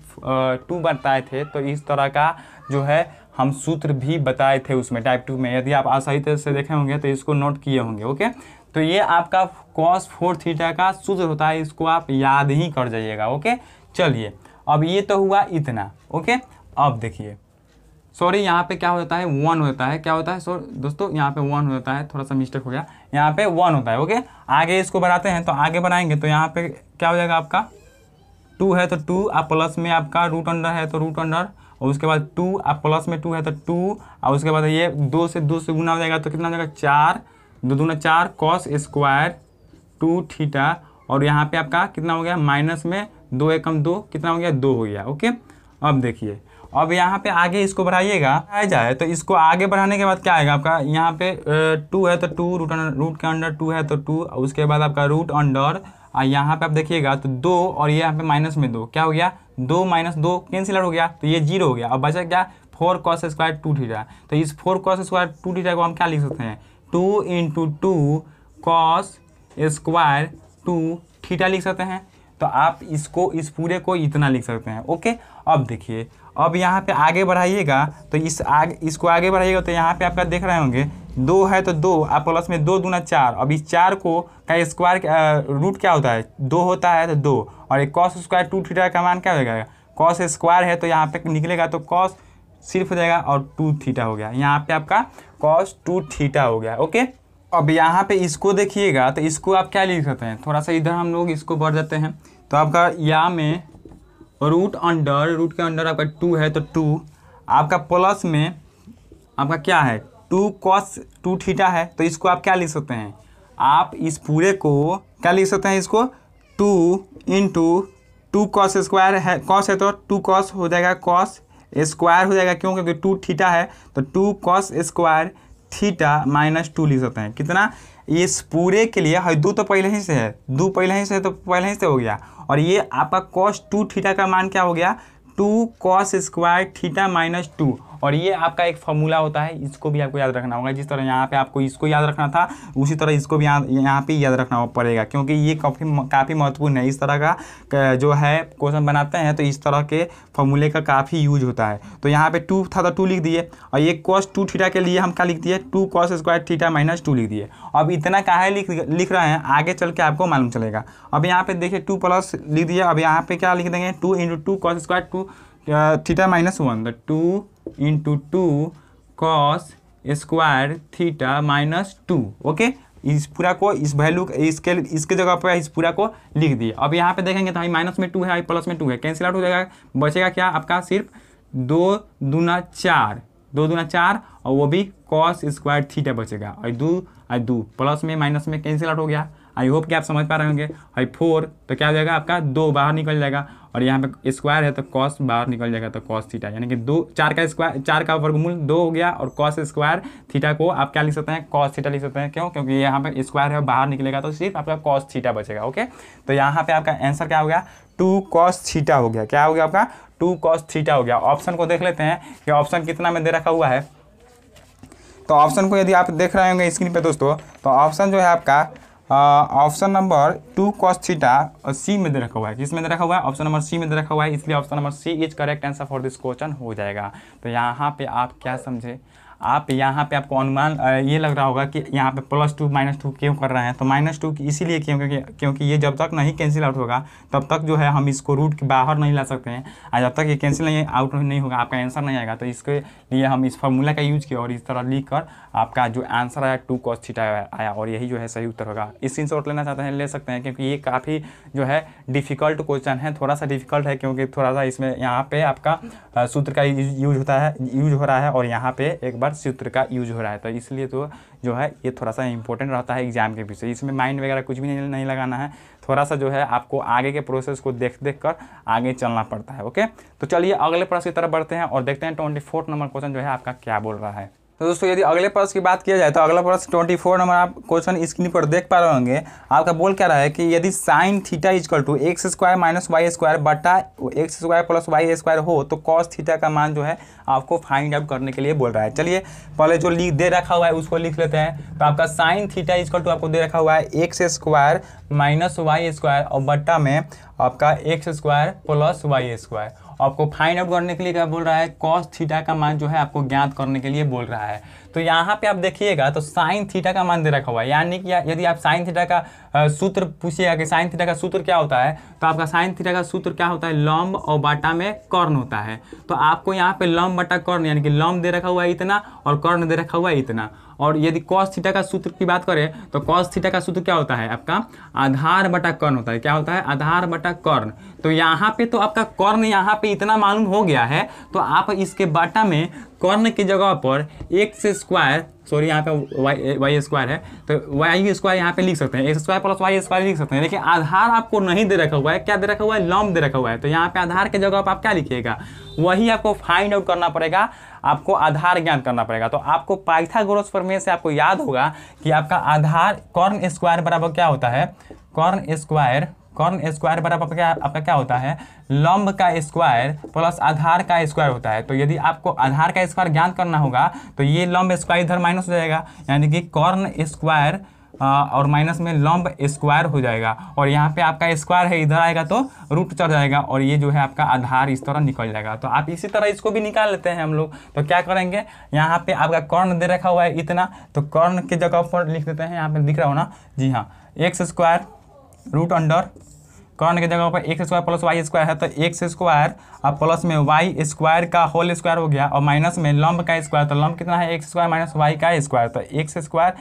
2 बताए थे तो इस तरह का जो है हम सूत्र भी बताए थे उसमें टाइप 2 में, यदि आप आसानी से देखे होंगे तो इसको नोट किए होंगे। ओके, तो ये आपका cos 4θ का सूत्र होता है, इसको आप याद ही कर जाइएगा। ओके, चलिए अब ये तो हुआ इतना। ओके, अब देखिए, सॉरी यहाँ पे क्या होता है 1 होता है, क्या होता है, सॉरी दोस्तों यहाँ पे 1 होता है, थोड़ा सा मिस्टेक हो गया, यहाँ पे 1 होता है। ओके, आगे इसको बढ़ाते हैं तो आगे बढ़ाएंगे तो यहाँ पे क्या हो जाएगा आपका 2 है तो 2 और प्लस में आपका √2 है तो √2, और उसके बाद 2 और प्लस में 2 है तो 2, और उसके बाद ये 2 से गुना हो जाएगा तो कितना हो जाएगा 4, 2×4 cos² 2θ, और यहाँ पे आपका कितना हो गया माइनस में 2×1 2 कितना हो गया 2 हो गया। ओके, अब देखिए, अब यहाँ पे आगे इसको बढ़ाइएगा, आया जाए तो इसको आगे बढ़ाने के बाद क्या आएगा आपका, यहाँ पे 2 है तो 2, √2 है तो 2, उसके बाद आपका √, और यहाँ पे आप देखिएगा तो 2 और ये यहाँ पे माइनस में 2, क्या हो गया 2 - 2 कैंसिल हो गया तो ये 0 हो गया। अब बचा क्या four cos square two theta. तो इस four cos square two theta को हम क्या लिख सकते हैं, two into two cos square two theta लिख सकते हैं। तो आप इसको, इस पूरे को इतना लिख सकते हैं। ओके, अब देखिए, अब यहाँ पे आगे बढ़ाइएगा तो इसको आगे बढ़ाइएगा तो यहाँ पे आपका देख रहे होंगे दो है तो दो आप प्लस में दो दूना चार। अब इस चार को का स्क्वायर रूट क्या होता है, दो होता है तो दो, और एक कॉस स्क्वायर टू थीटा का मान क्या हो जाएगा, कॉस स्क्वायर है तो यहाँ पे निकलेगा तो कॉस सिर्फ हो जाएगा और टू थीटा हो गया, यहाँ पे आपका कॉस टू थीटा हो गया। ओके, अब यहाँ पे इसको देखिएगा तो इसको आप क्या लिख सकते हैं, थोड़ा सा इधर हम लोग इसको बढ़ जाते हैं तो आपका या में रूट अंडर, रूट के अंडर आपका टू है तो टू, आपका प्लस में आपका क्या है टू कॉस टू थीटा है। तो इसको आप क्या लिख सकते हैं, आप इस पूरे को क्या लिख सकते हैं, इसको two into two cos square है, कॉस है तो टू कॉस हो जाएगा कॉस स्क्वायर हो जाएगा, क्यों, क्योंकि टू थीटा है तो two cos square theta minus two लिख सकते हैं। कितना, इस पूरे के लिए है दो तो पहले ही से है, दो पहले ही से है तो पहले ही से हो गया, और ये आपका कॉस टू थीटा का मान क्या हो गया, two cos square theta minus two. और ये आपका एक फॉर्मूला होता है, इसको भी आपको याद रखना होगा, जिस तरह यहाँ पे आपको इसको याद रखना था उसी तरह इसको भी यहाँ पे याद रखना पड़ेगा, क्योंकि ये काफ़ी महत्वपूर्ण है। इस तरह का जो है क्वेश्चन बनाते हैं तो इस तरह के फॉर्मूले का काफ़ी यूज होता है। तो यहाँ पे टू था तो टू लिख दिए, और ये कॉस टू थीटा के लिए हम क्या लिख दिए, two cos square theta minus two लिख दिए। अब इतना काहे लिख रहे हैं, आगे चल के आपको मालूम चलेगा। अब यहाँ पे देखिए टू प्लस लिख दिए, अब यहाँ पे क्या लिख देंगे, two into two cos square two theta minus one, तो two into two cos square theta minus two. Okay, इस पूरा को इस वैल्यू इसके जगह पर इस पूरा को लिख दिए। अब यहाँ पे देखेंगे तो हाई माइनस में टू है, हाई प्लस में टू है, कैंसिल आउट हो जाएगा, बचेगा क्या आपका सिर्फ दो दूना चार, दो दूना चार, और वो भी कॉस स्क्वायर थीटा बचेगा, और दो प्लस में माइनस में कैंसिल आउट हो गया। आई होप कि आप समझ पा रहे होंगे। हाई फोर तो क्या हो जाएगा आपका, दो बाहर निकल जाएगा, और यहाँ पे स्क्वायर है तो कॉस बाहर निकल जाएगा तो कॉस थीटा, यानी कि दो चार का स्क्वायर, चार का वर्गमूल दो हो गया, और कॉस स्क्वायर थीटा को आप क्या लिख सकते हैं, कॉस थीटा लिख सकते हैं, क्यों, क्योंकि यहाँ पे स्क्वायर है बाहर निकलेगा तो सिर्फ आपका कॉस थीटा बचेगा। ओके, तो यहाँ पे आपका आंसर क्या हो गया, टू कॉस थीटा हो गया। क्या हो गया आपका, टू कॉस थीटा हो गया। ऑप्शन को देख लेते हैं कि ऑप्शन कितना में दे रखा हुआ है। तो ऑप्शन को यदि आप देख रहे होंगे स्क्रीन पर दोस्तों, तो ऑप्शन जो है आपका option number two cos theta C में दे रखा हुआ है। किस में दे रखा हुआ है, ऑप्शन नंबर सी में दे रखा हुआ है, इसलिए option number C is correct answer for this question हो जाएगा। तो यहाँ पे आप क्या समझे, आप यहाँ पे आपको अनुमान ये लग रहा होगा कि यहाँ पे प्लस टू माइनस टू क्यों कर रहे हैं, तो माइनस टू इसीलिए क्योंकि ये जब तक नहीं कैंसिल आउट होगा तब तक जो है हम इसको रूट के बाहर नहीं ला सकते हैं, और जब तक ये कैंसिल नहीं आउट नहीं होगा आपका आंसर नहीं आएगा। तो इसके लिए हम इस फॉर्मूला का यूज किया और इस तरह लिख कर आपका जो आंसर आया टू कॉस थीटा आया, और यही जो है सही उत्तर होगा। इस स्क्रीनशॉट लेना चाहते हैं ले सकते हैं, क्योंकि ये काफ़ी जो है डिफ़िकल्ट क्वेश्चन है, थोड़ा सा डिफिकल्ट है, क्योंकि थोड़ा सा इसमें यहाँ पर आपका सूत्र का यूज हो रहा है और यहाँ पर एक सूत्र का यूज हो रहा है, तो इसलिए तो जो है ये थोड़ा सा इंपॉर्टेंट रहता है एग्जाम के पीछे। इसमें माइंड वगैरह कुछ भी नहीं लगाना है, थोड़ा सा जो है आपको आगे के प्रोसेस को देख कर आगे चलना पड़ता है। ओके, तो चलिए अगले प्रश्न की तरफ बढ़ते हैं और देखते हैं 24 नंबर क्वेश्चन जो है आपका क्या बोल रहा है। तो दोस्तों यदि अगले प्रश्न की बात किया जाए तो अगला प्रश्न 24 नंबर आप क्वेश्चन स्क्रीन पर देख पा रहे होंगे। आपका बोल क्या रहा है कि यदि sine theta is equal to x square minus y square बटा x square plus y square हो तो कॉस थीटा का मान जो है आपको फाइंड आउट करने के लिए बोल रहा है। चलिए पहले जो लिख दे रखा हुआ है उसको लिख लेते हैं। तो आपका साइन थीटा इजकल टू आपको दे रखा हुआ है x square minus y square और बटा में आपका x square plus y square, आपको फाइंड आउट करने के लिए क्या बोल रहा है, कॉस थीटा का मान जो है आपको ज्ञात करने के लिए बोल रहा है। तो यहाँ पे आप देखिएगा तो साइन थीटा का मान दे रखा हुआ है, यानी कि यदि आप साइन थीटा का सूत्र पूछिएगा कि साइन थीटा का सूत्र क्या होता है, तो आपका साइन थीटा का सूत्र क्या होता है, लम्ब और बटा में कर्ण होता है। तो आपको यहाँ पे लम्ब बटा कर्ण यानी कि लम्ब दे रखा हुआ है इतना और कर्ण दे रखा हुआ है इतना। और यदि कॉस थीटा का सूत्र की बात करें तो कॉस थीटा का सूत्र क्या होता है आपका, आधार बटा कर्ण होता है। क्या होता है, आधार बटा कर्ण। तो यहाँ पे तो आपका कर्ण यहाँ पे इतना मालूम हो गया है, तो आप इसके बटा में कर्ण की जगह पर एक्स स्क्वायर, सॉरी यहाँ पे वाई स्क्वायर है तो वाई स्क्वायर यहाँ पे लिख सकते हैं, x square plus y square लिख सकते हैं। लेकिन आधार आपको नहीं दे रखा हुआ है, क्या दे रखा हुआ है, लम्ब दे रखा हुआ है। तो यहाँ पे आधार के जगह पर आप क्या लिखिएगा, वही आपको फाइंड आउट करना पड़ेगा, आपको आधार ज्ञान करना पड़ेगा। तो आपको पाइथागोरस प्रमेय से आपको याद होगा कि आपका आधार कर्ण स्क्वायर बराबर क्या होता है, कर्ण स्क्वायर कर्ण स्क्वायर बराबर आपका क्या होता है, लंब का स्क्वायर प्लस आधार का स्क्वायर होता है। तो यदि आपको आधार का स्क्वायर ज्ञात करना होगा तो ये लंब स्क्वायर इधर माइनस हो जाएगा, यानी कि कर्ण स्क्वायर और माइनस में लंब स्क्वायर हो जाएगा, और यहाँ पे आपका स्क्वायर है इधर आएगा तो रूट चढ़ जाएगा और ये जो है आपका आधार इस तरह निकल जाएगा। तो आप इसी तरह इसको भी निकाल लेते हैं हम लोग। तो क्या करेंगे, यहाँ पे आपका कर्ण दे रखा हुआ है इतना, तो कर्ण की जगह पर लिख देते हैं, यहाँ पे दिख रहा हो ना, जी हाँ, एक्स स्क्वायर रूट अंडर, कर्ण की जगह पर x square plus y square है तो एक्स स्क्वायर और प्लस में वाई स्क्वायर का होल स्क्वायर हो गया और माइनस में लंब का स्क्वायर, तो लंब कितना है एक्स स्क्वायर माइनस वाई का स्क्वायर, तो एक्स स्क्वायर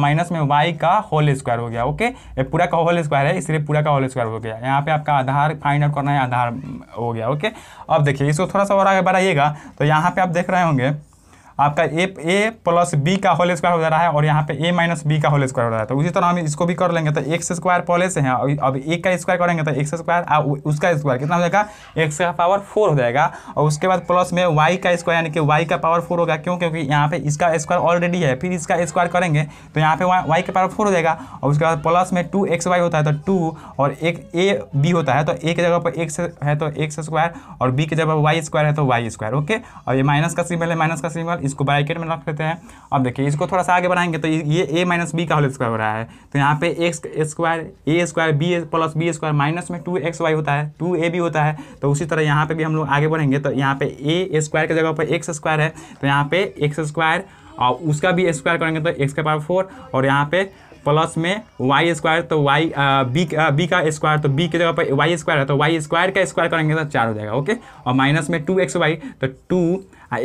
माइनस में वाई का होल स्क्वायर हो गया। ओके, पूरा का होल स्क्वायर है इसलिए पूरा का होल स्क्वायर हो गया। यहाँ पे आपका आधार फाइंड आउट करना है, आधार हो गया। ओके, अब देखिए इसको थोड़ा सा और आगे बढ़ाइएगा तो यहाँ पे आप देख रहे होंगे आपका ए प्लस बी का होल स्क्वायर हो जा रहा है और यहाँ पे ए माइनस बी का होल स्क्वायर हो रहा है। तो उसी तरह हम इसको भी कर लेंगे, तो एक्स स्क्वायर पहले से है, अब ए का स्क्वायर करेंगे तो एक्स स्क्वायर और उसका स्क्वायर कितना हो जाएगा, एक्स का पावर 4 हो जाएगा, और उसके बाद प्लस में वाई का स्क्वायर यानी कि वाई का पावर 4 होगा, क्यों, क्योंकि यहाँ पे इसका स्क्वायर ऑलरेडी है, फिर इसका स्क्वायर करेंगे तो यहाँ पे वाई का पावर 4 हो जाएगा, और उसके बाद प्लस में 2xy होता है तो 2 और एक ए बी होता है तो ए की जगह पर एक्स है तो एक्स स्क्वायर और बी की जगह पर वाई स्क्वायर है तो वाई स्क्वायर। ओके, और ये माइनस का सिंबल है, माइनस का सिंबल इसको ब्रैकेट में रख लेते हैं। अब देखिए इसको थोड़ा सा आगे बढ़ाएंगे तो ये a माइनस बी का होल स्क्वायर हो रहा है, तो यहाँ पे एक्स स्क्वायर ए square B plus B square minus में 2xy होता है 2ab होता है, तो उसी तरह यहाँ पे भी हम लोग आगे बढ़ेंगे तो यहाँ पे ए स्क्वायर की जगह पर एक्स स्क्वायर है तो यहाँ पे एक्स स्क्वायर और उसका भी स्क्वायर करेंगे तो एक्स का पावर 4 और यहाँ पे प्लस में वाई स्क्वायर तो वाई बी का स्क्वायर तो बी की जगह पर वाई स्क्वायर है तो वाई स्क्वायर का स्क्वायर करेंगे तो 4 हो जाएगा। ओके, और माइनस में 2xy तो 2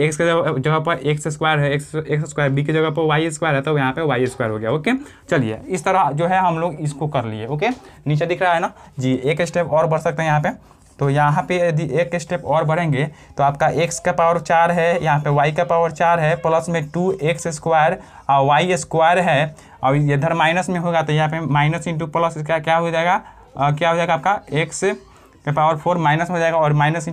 एक्स के जगह पर एक्स स्क्वायर है एक्स स्क्वायर, बी की जगह पर वाई स्क्वायर है तो यहाँ पे वाई स्क्वायर हो गया। ओके, चलिए इस तरह जो है हम लोग इसको कर लिए। ओके, नीचे दिख रहा है ना जी, एक स्टेप और बढ़ सकते हैं यहाँ पे, तो यहाँ पे यदि एक स्टेप और बढ़ेंगे तो आपका एक्स का पावर 4 है, यहाँ पे वाई का पावर 4 है, प्लस में 2x स्क्वायर और वाई स्क्वायर है और इधर माइनस में होगा तो यहाँ पे माइनस इंटू प्लस इसका क्या हो जाएगा आपका एक्स का पावर 4 माइनस हो जाएगा और minus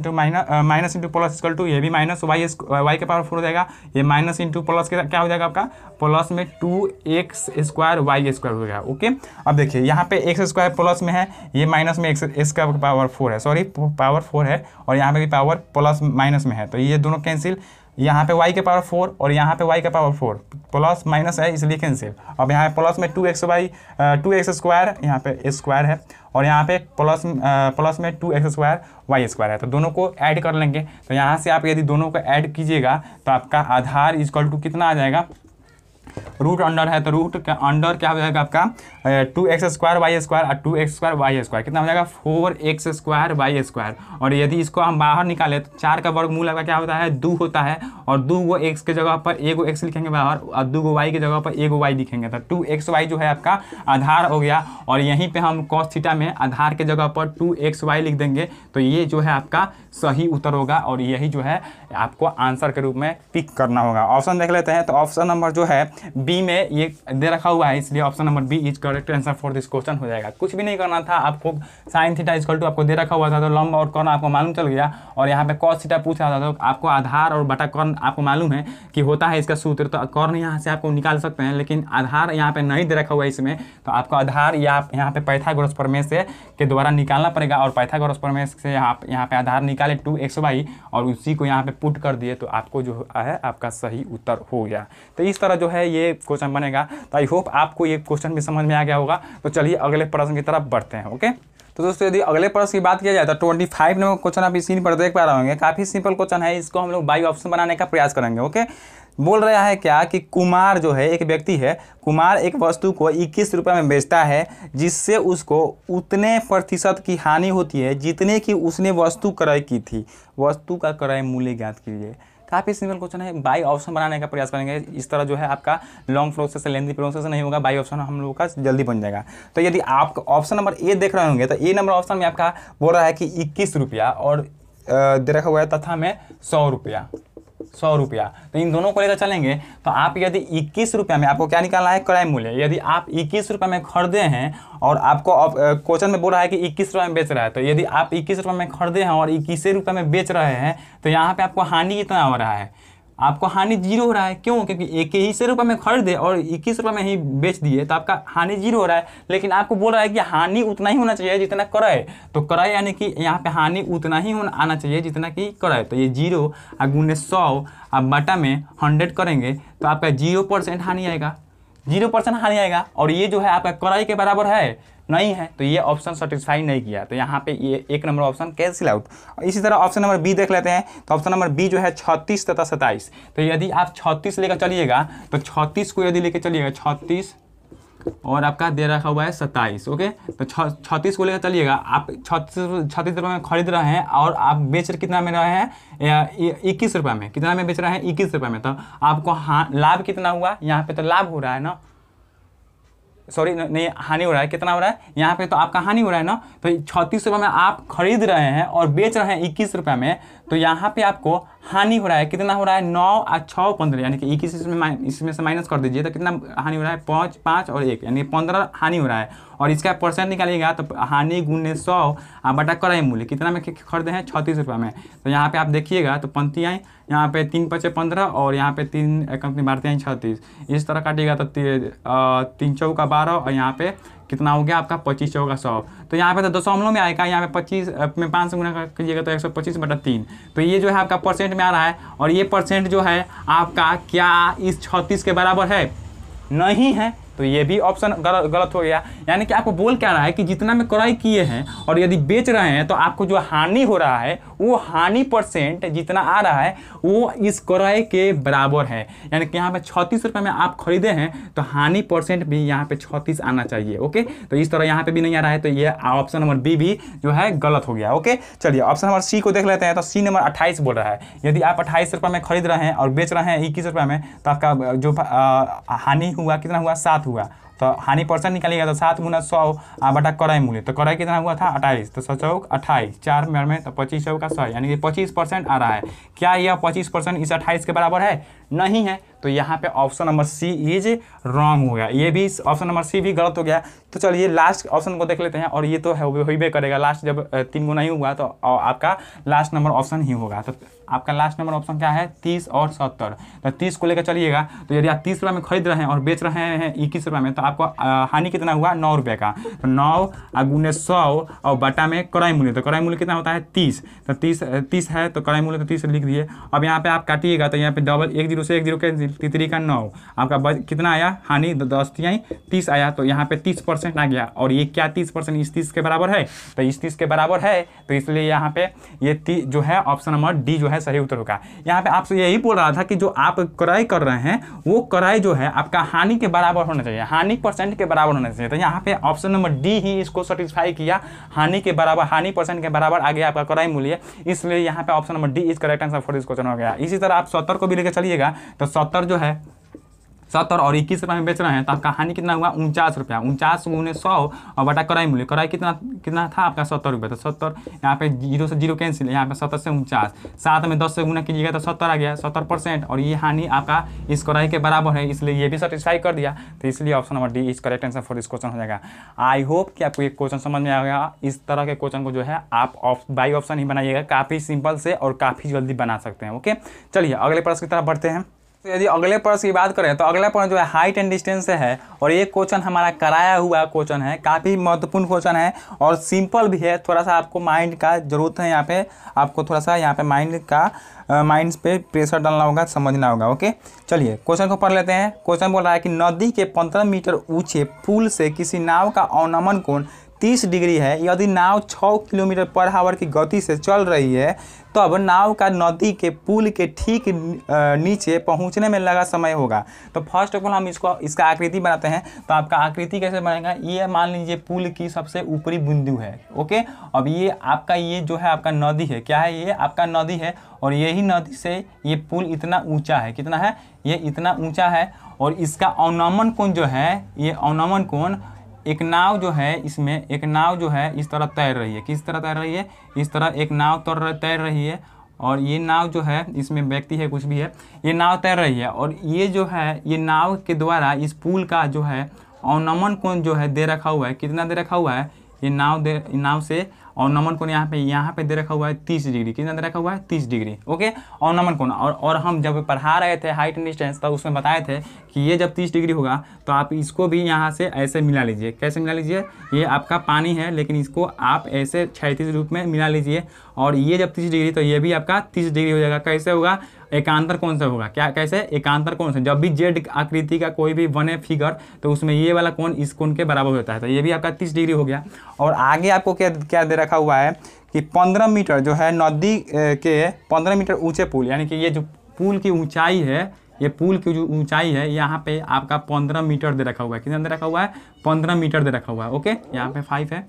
into plus equal to ये भी माइनस वाई का पावर 4 हो जाएगा, ये माइनस इंटू प्लस क्या हो जाएगा आपका प्लस में 2x स्क्वायर वाई स्क्वायर हो जाएगा। ओके, अब देखिए यहाँ पे एक्स स्क्वायर प्लस में है, ये माइनस में एक्स का पावर 4 है, सॉरी पावर 4 है, और यहाँ पे भी पावर प्लस माइनस में है तो ये दोनों कैंसिल, यहाँ पे वाई के पावर 4 और यहाँ पे वाई का पावर 4 प्लस माइनस है इसलिए कैंसिल। अब यहाँ पे प्लस में 2x स्क्वायर यहाँ पे स्क्वायर है और यहाँ पे प्लस में 2x स्क्वायर वाई स्क्वायर है, तो दोनों को ऐड कर लेंगे तो यहाँ से आप यदि दोनों को ऐड कीजिएगा तो आपका आधार इक्वल टू कितना आ जाएगा, रूट अंडर है तो रूट का अंडर क्या हो जाएगा आपका 2x स्क्वायर वाई स्क्वायर और 2x स्क्वायर वाई स्क्वायर कितना हो जाएगा 4x स्क्वायर वाई स्क्वायर, और यदि इसको हम बाहर निकालें तो 4 का वर्गमूल आपका क्या होता है 2 होता है, और 2 को x के जगह पर 1 x लिखेंगे बाहर और 2 को y की जगह पर 1 y लिखेंगे तो 2xy जो है आपका आधार हो गया, और यहीं पर हम cos थीटा में आधार के जगह पर 2xy लिख देंगे तो ये जो है आपका सही उत्तर होगा और यही जो है आपको आंसर के रूप में पिक करना होगा। ऑप्शन देख लेते हैं तो ऑप्शन नंबर जो है बी में ये दे रखा हुआ है इसलिए option number B is correct answer for this question हो जाएगा। कुछ भी नहीं करना था आपको, साइन थीटा इक्वल टू आपको दे रखा हुआ था तो लंब और कर्ण आपको मालूम चल गया, और यहाँ पे कॉस थीटा पूछ रहा था तो आपको आधार और बटा कर्ण आपको मालूम है कि होता है इसका सूत्र, तो कर्ण यहाँ से आपको निकाल सकते हैं लेकिन आधार यहाँ पे नहीं दे रखा हुआ है इसमें, तो आपको आधार या यहाँ पे पाइथागोरस प्रमेय से के द्वारा निकालना पड़ेगा, और पाइथागोरस प्रमेय से आप यहाँ पे आधार निकाले 2xy और उसी को यहाँ पे पुट कर दिए तो आपको जो है आपका सही उत्तर हो गया। तो इस तरह जो है ये क्वेश्चन बनेगा। तो आई होप आपको ये क्वेश्चन भी समझ में आ गया होगा। तो चलिए अगले प्रश्न की तरफ बढ़ते हैं। ओके, तो दोस्तों यदि अगले प्रश्न की बात किया जाए तो 25 नंबर क्वेश्चन आप स्क्रीन पर देख पा रहे होंगे, काफ़ी सिंपल क्वेश्चन है, इसको हम लोग बाई ऑप्शन बनाने का प्रयास करेंगे। ओके, बोल रहा है क्या कि कुमार जो है एक व्यक्ति है, कुमार एक वस्तु को 21 रुपये में बेचता है जिससे उसको उतने प्रतिशत की हानि होती है जितने की उसने वस्तु क्रय की थी। वस्तु का क्रय मूल्य ज्ञात कीजिए। काफ़ी सिंपल क्वेश्चन है, बाई ऑप्शन बनाने का प्रयास करेंगे। इस तरह जो है आपका लॉन्ग प्रोसेस लेंथी प्रोसेस नहीं होगा, बाई ऑप्शन हम लोगों का जल्दी बन जाएगा। तो यदि आप ऑप्शन नंबर ए देख रहे होंगे तो ए नंबर ऑप्शन में आपका बोल रहा है कि 21 रुपया और दे रखा हुआ है तथा में 100 रुपया, तो इन दोनों को लेकर चलेंगे। तो आप यदि 21 रुपया में आपको क्या निकालना है, क्रय मूल्य। यदि आप 21 रुपये में खरीदे हैं और आपको क्वेश्चन में बोल रहा है कि 21 रुपये में बेच रहा है, तो यदि आप 21 रुपये में खरीदे हैं और 21 रुपये में बेच रहे हैं तो यहाँ पे आपको हानि कितना हो रहा है, आपको हानि जीरो हो रहा है, क्यों? क्योंकि 21 रुपये में खरीदे और 21 रुपये में ही बेच दिए तो आपका हानि जीरो हो रहा है। लेकिन आपको बोल रहा है कि हानि उतना ही होना चाहिए जितना क्रय, तो क्रय यानी कि यहाँ पे हानि उतना ही होना आना चाहिए जितना कि क्रय। तो ये जीरो और गुने 100 आप बाटा में 100 करेंगे तो आपका 0% हानि आएगा, 0% हानि आएगा। और ये जो है आपका क्रय के बराबर है नहीं है, तो ये ऑप्शन सेटिस्फाई नहीं किया, तो यहाँ पे ये 1 नंबर ऑप्शन कैंसिल आउट। इसी तरह ऑप्शन नंबर बी देख लेते हैं। तो ऑप्शन नंबर बी जो है 36 तथा 27, तो यदि आप 36 लेकर चलिएगा तो 36 को यदि लेकर चलिएगा 36 और आपका दे रखा हुआ है 27, ओके। तो 36 को लेकर चलिएगा, आप 36 रुपये में खरीद रहे हैं और आप बेच कितना में रहे हैं 21 रुपये में, कितना में बेच रहे हैं 21 रुपये में। तो आपको लाभ कितना हुआ यहाँ पे? तो लाभ हो रहा है ना, सॉरी नहीं, हानि हो रहा है। कितना हो रहा है यहाँ पे? तो आपका हानि हो रहा है ना। तो 36 रुपये में आप खरीद रहे हैं और बेच रहे हैं 21 रुपये में, तो यहाँ पे आपको हानि हो रहा है। कितना हो रहा है? 9 और 6 15, यानी कि 21 इसमें से माइनस कर दीजिए तो कितना हानि हो रहा है? 5 और 1 यानी 15 हानि हो रहा है। और इसका परसेंट निकालिएगा तो हानि गुने 100 आप बटा क्रय मूल्य, कितना में खरीदे हैं 36 रुपये में। तो यहाँ पे आप देखिएगा तो पंक्ति आई, यहाँ पे 3 5 15 और यहाँ पे 3 कंपनी 36, इस तरह काटिएगा तो 3 4 12 और यहाँ पे कितना हो गया आपका 25 4 100। तो यहाँ पे तो दशमलव में आएगा, यहाँ पे 25 में 5 से गुना कीजिएगा तो 125/3। तो ये जो है आपका परसेंट में आ रहा है और ये परसेंट जो है आपका क्या इस 36 के बराबर है? नहीं है। तो ये भी ऑप्शन गलत हो गया। यानी कि आपको बोल क्या रहा है कि जितना में क्रय किए हैं और यदि बेच रहे हैं तो आपको जो हानि हो रहा है वो हानि परसेंट जितना आ रहा है वो इस क्रय के बराबर है। यानी कि यहाँ पे 36 रुपये में आप खरीदे हैं तो हानि परसेंट भी यहाँ पे 36 आना चाहिए, ओके। तो इस तरह यहाँ पे भी नहीं आ रहा है, तो ये ऑप्शन नंबर बी भी जो है गलत हो गया, ओके। चलिए ऑप्शन नंबर सी को देख लेते हैं। तो सी नंबर 28 बोल रहा है, यदि आप 28 रुपये में खरीद रहे हैं और बेच रहे हैं 21 रुपये में तो आपका जो हानि हुआ कितना हुआ? 7 हुआ। तो हानि परसेंट निकालिएगा तो 7 गुना 100 बटा क्रय मूल्य, तो क्रय कितना हुआ था 28, तो 100 चौक 28, 4 मिनट में तो 25 चौका 100, यानी कि 25% आ रहा है। क्या यह 25% इस 28 के बराबर है? नहीं है। तो यहाँ पे option number C is wrong हो गया, ये भी ऑप्शन नंबर सी भी गलत हो गया। तो चलिए लास्ट ऑप्शन को देख लेते हैं, और ये तो होबे करेगा लास्ट, जब 3 गुना ही हुआ तो आपका लास्ट नंबर ऑप्शन ही होगा। तो आपका लास्ट नंबर ऑप्शन क्या है? 30 और 70। तो 30 को लेकर चलिएगा तो यदि आप 30 रुपये में खरीद रहे हैं और बेच रहे हैं 21 रुपये में तो आपको हानि कितना हुआ? 9 रुपये का। तो 9 गुने 100 और बटा में क्रय मूल्य, तो क्रय मूल्य कितना होता है? 30। तो 30 है तो क्रय मूल्य तो 30 लिख दिए। अब यहाँ पे आप काटिएगा तो यहाँ पे डबल 1 0 से 1 0 के 3 का 9 आपका कितना आया? हानि 10 30 आया। तो यहाँ पे 30% आ गया। और ये क्या 30% इस 30 के बराबर है? तो इस 30 के बराबर है, तो इसलिए यहाँ पे ये जो है ऑप्शन नंबर डी जो है सही उत्तर होगा। यहाँ पे आपसे यही बोल रहा था कि जो आप क्रय कर रहे हैं वो क्रय जो है आपका हानि के बराबर होना चाहिए, हानि परसेंट के बराबर होना चाहिए। तो यहाँ पे ऑप्शन नंबर डी ही इसको सेटिस्फाई किया, हानि के बराबर, हानि परसेंट के बराबर आ गया आपका क्रय मूल्य, इसलिए यहाँ पे option number D is correct answer for this question हो गया। इसी तरह आप 70 को भी लेकर चलिएगा तो 70 जो है 70 और 21 रुपये में बेच रहे हैं तो आपका हानि कितना हुआ? 49 रुपया। 49 गुने 100 और बटा क्रय मूल्य, क्रय कितना था आपका? 70 रुपये। तो 70 यहाँ पे 0 से 0 कैंसिल, यहाँ पे 70 से 49, 7 में 10 से गुना कीजिएगा तो 70 आ गया, 70%। और ये हानि आपका इस क्रय के बराबर है, इसलिए ये भी सेटिस्फाई कर दिया। तो इसलिए option number D is correct answer for this question हो जाएगा। आई होप कि आपको ये क्वेश्चन समझ में आएगा। इस तरह के क्वेश्चन को जो है आप बाई ऑप्शन ही बनाइएगा, काफ़ी सिंपल से और काफ़ी जल्दी बना सकते हैं, ओके। चलिए अगले प्रश्न की तरफ बढ़ते हैं। तो यदि अगले प्रश्न की बात करें तो अगला प्रश्न जो है हाइट एंड डिस्टेंस से है, और ये क्वेश्चन हमारा कराया हुआ क्वेश्चन है, काफ़ी महत्वपूर्ण क्वेश्चन है और सिंपल भी है। थोड़ा सा आपको माइंड का जरूरत है, यहाँ पे आपको थोड़ा सा यहाँ पे माइंड पे प्रेशर डालना होगा, समझना होगा, ओके। चलिए क्वेश्चन को पढ़ लेते हैं। क्वेश्चन बोल रहा है कि नदी के 15 मीटर ऊँचे पुल से किसी नाव का अवनमन कोण 30 डिग्री है। यदि नाव 6 किलोमीटर पर आवर की गति से चल रही है तब नाव का नदी के पुल के ठीक नीचे पहुंचने में लगा समय होगा। तो फर्स्ट ऑफ ऑल हम इसका आकृति बनाते हैं। तो आपका आकृति कैसे बनेगा? ये मान लीजिए पुल की सबसे ऊपरी बिंदु है, ओके। अब ये आपका ये जो है आपका नदी है, क्या है? ये आपका नदी है और यही नदी से ये पुल इतना ऊंचा है, कितना है? ये इतना ऊँचा है। और इसका अवनमन कोण जो है, ये अवनमन कोण, एक नाव जो है इसमें, एक नाव जो है इस तरह तैर रही है, किस तरह तैर रही है? इस तरह एक नाव तैर रही है। और ये नाव जो है इसमें व्यक्ति है, कुछ भी है, ये नाव तैर रही है। और ये जो है ये नाव के द्वारा इस पुल का जो है अवनमन कोण जो है दे रखा हुआ है, कितना दे रखा हुआ है? ये नाव से और नमन कोण यहाँ पे दे रखा हुआ है 30 डिग्री। कितना दे रखा हुआ है? 30 डिग्री। ओके, और नमन कोण और हम जब पढ़ा रहे थे हाइट एंड डिस्टेंस तब उसमें बताए थे कि ये जब 30 डिग्री होगा तो आप इसको भी यहाँ से ऐसे मिला लीजिए। कैसे मिला लीजिए? ये आपका पानी है लेकिन इसको आप ऐसे 36 रूप में मिला लीजिए। और ये जब 30 डिग्री तो ये भी आपका 30 डिग्री हो जाएगा। कैसे होगा? एकांतर कोण से होगा। क्या कैसे? एकांतर कोण से। जब भी जेड आकृति का कोई भी बने फिगर तो उसमें ये वाला कोण इस कोण के बराबर होता है। तो ये भी आपका 30 डिग्री हो गया। और आगे आपको क्या क्या दे रखा हुआ है कि 15 मीटर जो है नदी के 15 मीटर ऊंचे पुल, यानी कि ये जो पुल की ऊंचाई है, ये पुल की जो ऊंचाई है यहाँ पे आपका 15 मीटर दे रखा हुआ है। कितना दे रखा हुआ है? 15 मीटर दे रखा हुआ है। ओके, यहाँ पे 5 है,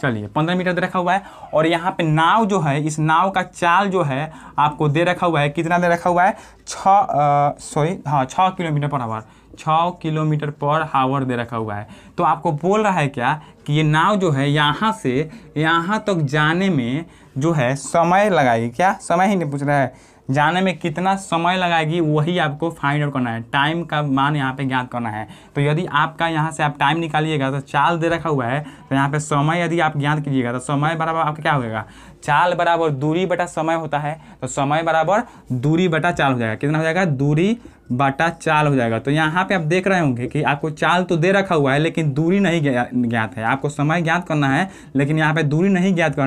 चलिए 15 मीटर दे रखा हुआ है। और यहाँ पे नाव जो है, इस नाव का चाल जो है आपको दे रखा हुआ है। कितना दे रखा हुआ है? 6 किलोमीटर पर आवर दे रखा हुआ है। तो आपको बोल रहा है क्या कि ये नाव जो है यहाँ से यहाँ तक जाने में जो है समय लगाएगी। क्या समय ही नहीं पूछ रहा है, जाने में कितना समय लगाएगी वही आपको फाइंड आउट करना है। टाइम का मान यहाँ पे ज्ञात करना है। तो यदि आपका यहाँ से आप टाइम निकालिएगा तो चाल दे रखा हुआ है, तो यहाँ पे समय यदि आप ज्ञात कीजिएगा तो समय बराबर आपका क्या होगा? चाल बराबर दूरी बटा समय होता है। तो समय बराबर दूरी बटा चाल हो जाएगा। कितना हो जाएगा? दूरी बटा चाल हो जाएगा। तो यहाँ पे आप देख रहे होंगे कि आपको चाल तो दे रखा हुआ है लेकिन दूरी नहीं ज्ञात है। आपको समय ज्ञात करना है लेकिन यहाँ पे दूरी नहीं ज्ञात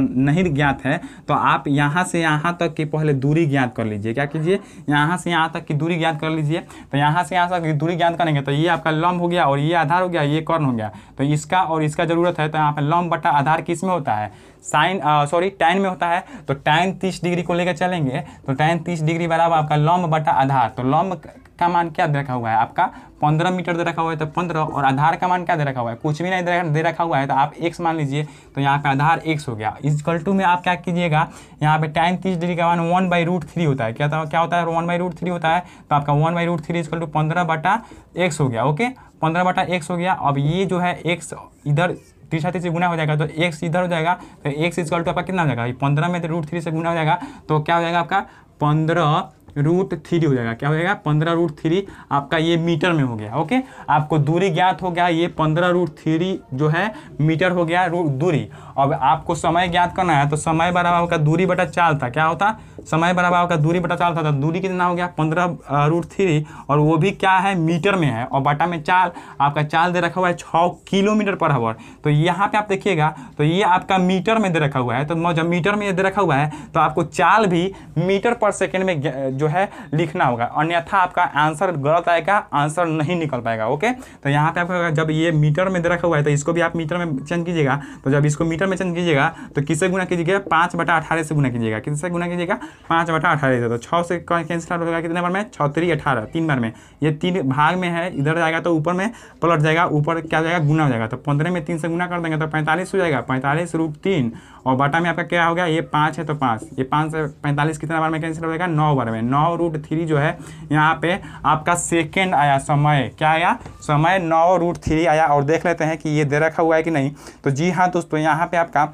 है। तो आप यहाँ से यहाँ तक की पहले दूरी ज्ञात कर लीजिए। क्या कीजिए? यहाँ से यहाँ तक की दूरी ज्ञात कर लीजिए। तो यहाँ से यहाँ तक की दूरी ज्ञात करेंगे तो ये आपका लंब हो गया और ये आधार हो गया, ये कर्ण हो गया। तो इसका और इसका जरूरत है। तो यहाँ पर लंब बटा आधार किस में होता है? टैन में होता है। तो टैन 30 डिग्री को लेकर चलेंगे तो टैन 30 डिग्री बराबर आपका लंब बटा आधार। तो लंब का मान क्या दे रखा हुआ है? आपका 15 मीटर दे रखा हुआ है तो 15। और आधार का मान क्या दे रखा हुआ है? कुछ भी नहीं दे रखा हुआ है। तो आप x मान लीजिए। तो यहाँ पे आधार x हो गया। इस कल्टू में आप क्या कीजिएगा, यहाँ पे टैन 30 डिग्री का मान 1/√3 होता है। क्या होता है? 1/√3 होता है। तो आपका 1/√3 इक्वल टू 15/x हो गया। ओके, 15/x हो गया। अब ये जो है x इधर 30 से गुना हो जाएगा तो x इधर हो जाएगा। तो x इक्वल टू आपका कितना हो जाएगा? 15 में तो √3 से गुना हो जाएगा। तो क्या हो जाएगा आपका? 15√3 हो जाएगा। क्या हो जाएगा? 15√3 आपका ये मीटर में हो गया। ओके, आपको दूरी ज्ञात हो गया। ये 15√3 जो है मीटर हो गया दूरी। अब आपको समय ज्ञात करना है। तो समय बराबर आपका दूरी बटा चाल था। क्या होता? समय बराबर आपका दूरी बटा चाल था। तो दूरी कितना हो गया? 15√3। और वो भी क्या है? मीटर में है। और बटा में चाल, आपका चाल दे रखा हुआ है 6 किलोमीटर पर आवर। तो यहाँ पे आप देखिएगा तो ये आपका मीटर में दे रखा हुआ है। तो जब मीटर में दे रखा हुआ है तो आपको चाल भी मीटर पर सेकेंड में जो है लिखना होगा, अन्यथा आपका आंसर गलत आएगा, आंसर नहीं निकल पाएगा। ओके, तो यहाँ पे आपको जब ये मीटर में दे रखा हुआ है तो इसको भी आप मीटर में चेंज कीजिएगा। तो जब इसको मीटर में चेंज कीजिएगा तो किससे गुना कीजिएगा? 5/18 से गुना कीजिएगा। किससे गुना कीजिएगा? 5/18 से। तो 6 से कैंसिल हो जाएगा। कितने बार में? 6×3=18, 3 बार में। ये 3 भाग में है, इधर जाएगा तो ऊपर में पलट जाएगा। ऊपर क्या हो जाएगा? गुना हो जाएगा। तो 15 में 3 से गुना कर देंगे तो 45 हो जाएगा। 45√3 और बटा में आपका क्या हो गया? ये 5 है तो 5, ये 5 से 45 कितना बार में कैंसिल हो जाएगा? 9 बार में। 9√3 जो है यहाँ पे आपका सेकेंड आया। समय क्या आया? समय 9√3 आया। और देख लेते हैं कि ये दे रखा हुआ है कि नहीं। तो जी हाँ दोस्तों, यहाँ पे आपका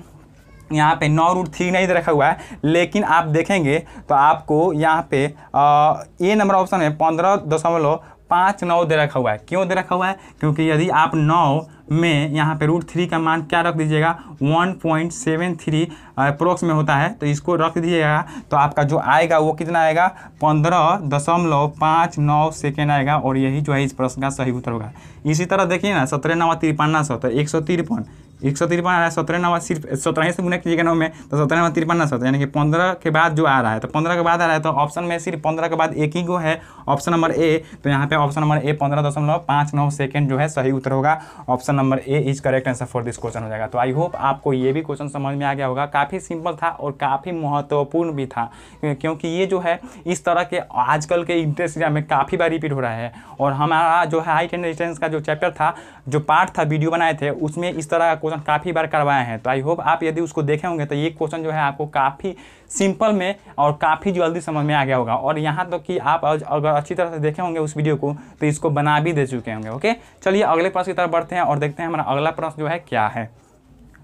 यहाँ पे 9√3 नहीं दे रखा हुआ है, लेकिन आप देखेंगे तो आपको यहाँ पे ए नंबर ऑप्शन में 15.59 दे रखा हुआ है। क्यों दे रखा हुआ है? क्योंकि यदि आप 9 में यहाँ पे √3 का मान क्या रख दीजिएगा? 1.73 अप्रोक्स में होता है तो इसको रख दीजिएगा। तो आपका जो आएगा वो कितना आएगा? 15.59 सेकेंड आएगा। और यही जो है इस प्रश्न का सही उत्तर होगा। इसी तरह देखिए ना, 17 × 9 = 53, तो 153। 153 आ रहा है, 17 सिर्फ 17 से गुना कीजिएगा 9 में तो 17 × 53 = 100, यानी कि 15 के बाद जो आ रहा है तो 15 के बाद आ रहा है। तो ऑप्शन में सिर्फ 15 के बाद एक ही गो है, ऑप्शन नंबर ए। तो यहाँ पे ऑप्शन नंबर ए 15.59 सेकेंड जो है सही उत्तर होगा। Option number A is correct answer for this question हो जाएगा। तो आई होप आपको ये भी क्वेश्चन समझ में आ गया होगा। काफ़ी सिंपल था और काफ़ी महत्वपूर्ण भी था, क्योंकि ये जो है इस तरह के आजकल के इंटरेस्ट एग्जाम में काफ़ी बार रिपीट हो रहा है। और हमारा जो है हाइट एंड डिस्टेंस का जो चैप्टर था, जो पार्ट था, वीडियो बनाए थे, उसमें इस तरह का क्वेश्चन काफ़ी बार करवाए हैं। तो आई होप आप यदि उसको देखे होंगे तो ये क्वेश्चन जो है आपको काफ़ी सिंपल में और काफ़ी जल्दी समझ में आ गया होगा। और यहाँ तक कि आप अगर अच्छी तरह से देखे होंगे उस वीडियो को तो इसको बना भी दे चुके होंगे। ओके, चलिए अगले प्रश्न की तरफ बढ़ते हैं और देखते हैं हमारा अगला प्रश्न जो है क्या है।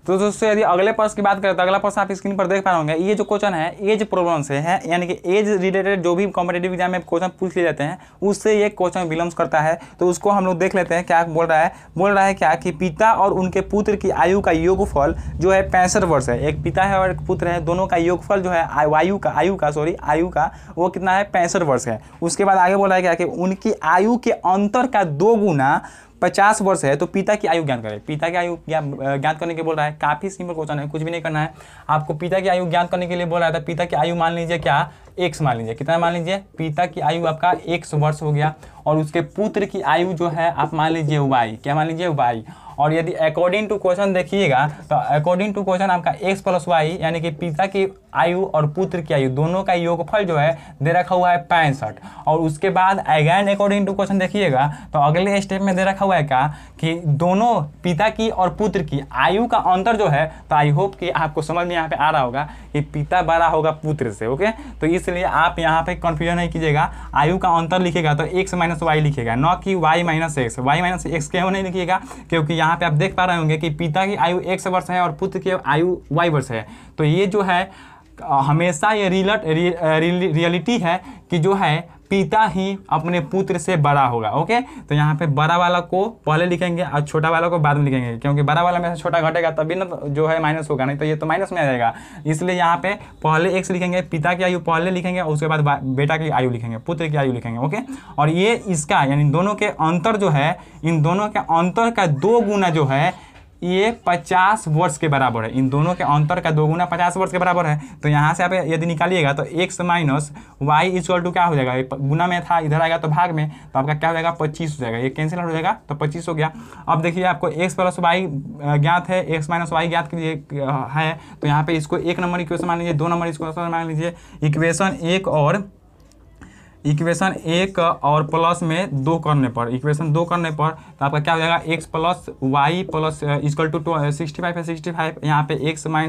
तो दोस्तों यदि अगले प्रश्न की बात करें तो अगला प्रश्न आप स्क्रीन पर देख पा रहे होंगे। ये जो क्वेश्चन है एज प्रॉब्लम से है, यानी कि एज रिलेटेड जो भी कॉम्पिटेटिव एग्जाम में क्वेश्चन पूछ लिए जाते हैं उससे ये क्वेश्चन बिलोंग्स करता है। तो उसको हम लोग देख लेते हैं। क्या बोल रहा है? बोल रहा है क्या कि पिता और उनके पुत्र की आयु का योगफल जो है 65 वर्ष है। एक पिता है और एक पुत्र है, दोनों का योगफल जो है आयु का वो कितना है 65 वर्ष है। उसके बाद आगे बोल रहा है क्या कि उनकी आयु के अंतर का 2 गुना 50 वर्ष है तो पिता की आयु ज्ञात करें। पिता की आयु ज्ञात करने के बोल रहा है। काफ़ी सिंपल क्वेश्चन है, कुछ भी नहीं करना है आपको। पिता की आयु ज्ञात करने के लिए बोल रहा था पिता की आयु मान लीजिए क्या x, मान लीजिए कितना, मान लीजिए पिता की आयु आपका 100 वर्ष हो गया और उसके पुत्र की आयु जो है आप मान लीजिए y, क्या मान लीजिए y। और यदि अकॉर्डिंग टू क्वेश्चन देखिएगा तो अकॉर्डिंग टू क्वेश्चन आपका x + y यानी कि पिता की आयु और पुत्र की आयु दोनों का योगफल जो है दे रखा हुआ है 65। और उसके बाद अगेन अकॉर्डिंग टू क्वेश्चन देखिएगा तो अगले स्टेप में दे रखा हुआ है क्या कि दोनों पिता की और पुत्र की आयु का अंतर जो है। तो आई होप कि आपको समझ में यहाँ पे आ रहा होगा कि पिता बड़ा होगा पुत्र से, ओके। तो इसलिए आप यहाँ पे कन्फ्यूजन नहीं कीजिएगा। आयु का अंतर लिखेगा तो x - y लिखेगा, ना कि y - x। y - x क्यों नहीं लिखिएगा? क्योंकि यहाँ पे आप देख पा रहे होंगे कि पिता की आयु 100 वर्ष है और पुत्र की आयु y वर्ष है। तो ये जो है हमेशा ये रियलिटी है कि जो है पिता ही अपने पुत्र से बड़ा होगा, ओके। तो यहाँ पे बड़ा वाला को पहले लिखेंगे और छोटा वाला को बाद में लिखेंगे, क्योंकि बड़ा वाला में से छोटा घटेगा तभी ना जो है माइनस होगा, नहीं तो ये तो माइनस में आ जाएगा। इसलिए यहाँ पे पहले x लिखेंगे, पिता की आयु पहले लिखेंगे और उसके बाद बेटा की आयु लिखेंगे, पुत्र की आयु लिखेंगे, ओके। और ये इसका यानी दोनों के अंतर जो है, इन दोनों के अंतर का 2 गुना जो है ये 50 वर्ष के बराबर है। इन दोनों के अंतर का 2 गुना 50 वर्ष के बराबर है। तो यहाँ से आप यदि निकालिएगा तो x - y इक्वल टू क्या हो जाएगा, गुना में था इधर आएगा तो भाग में, तो आपका क्या हो जाएगा 25 हो जाएगा। ये कैंसिल हो जाएगा तो 25 हो गया। अब देखिए आपको x + y ज्ञात है, x - y ज्ञात के लिए है। तो यहाँ पे इसको 1 नंबर इक्वेशन मान लीजिए, 2 नंबर इक्वेशन मान लीजिए। इक्वेशन एक और प्लस में 2 करने पर, तो आपका क्या हो जाएगा x + y+ इक्वल टू 65 है, 65। यहाँ पे x - y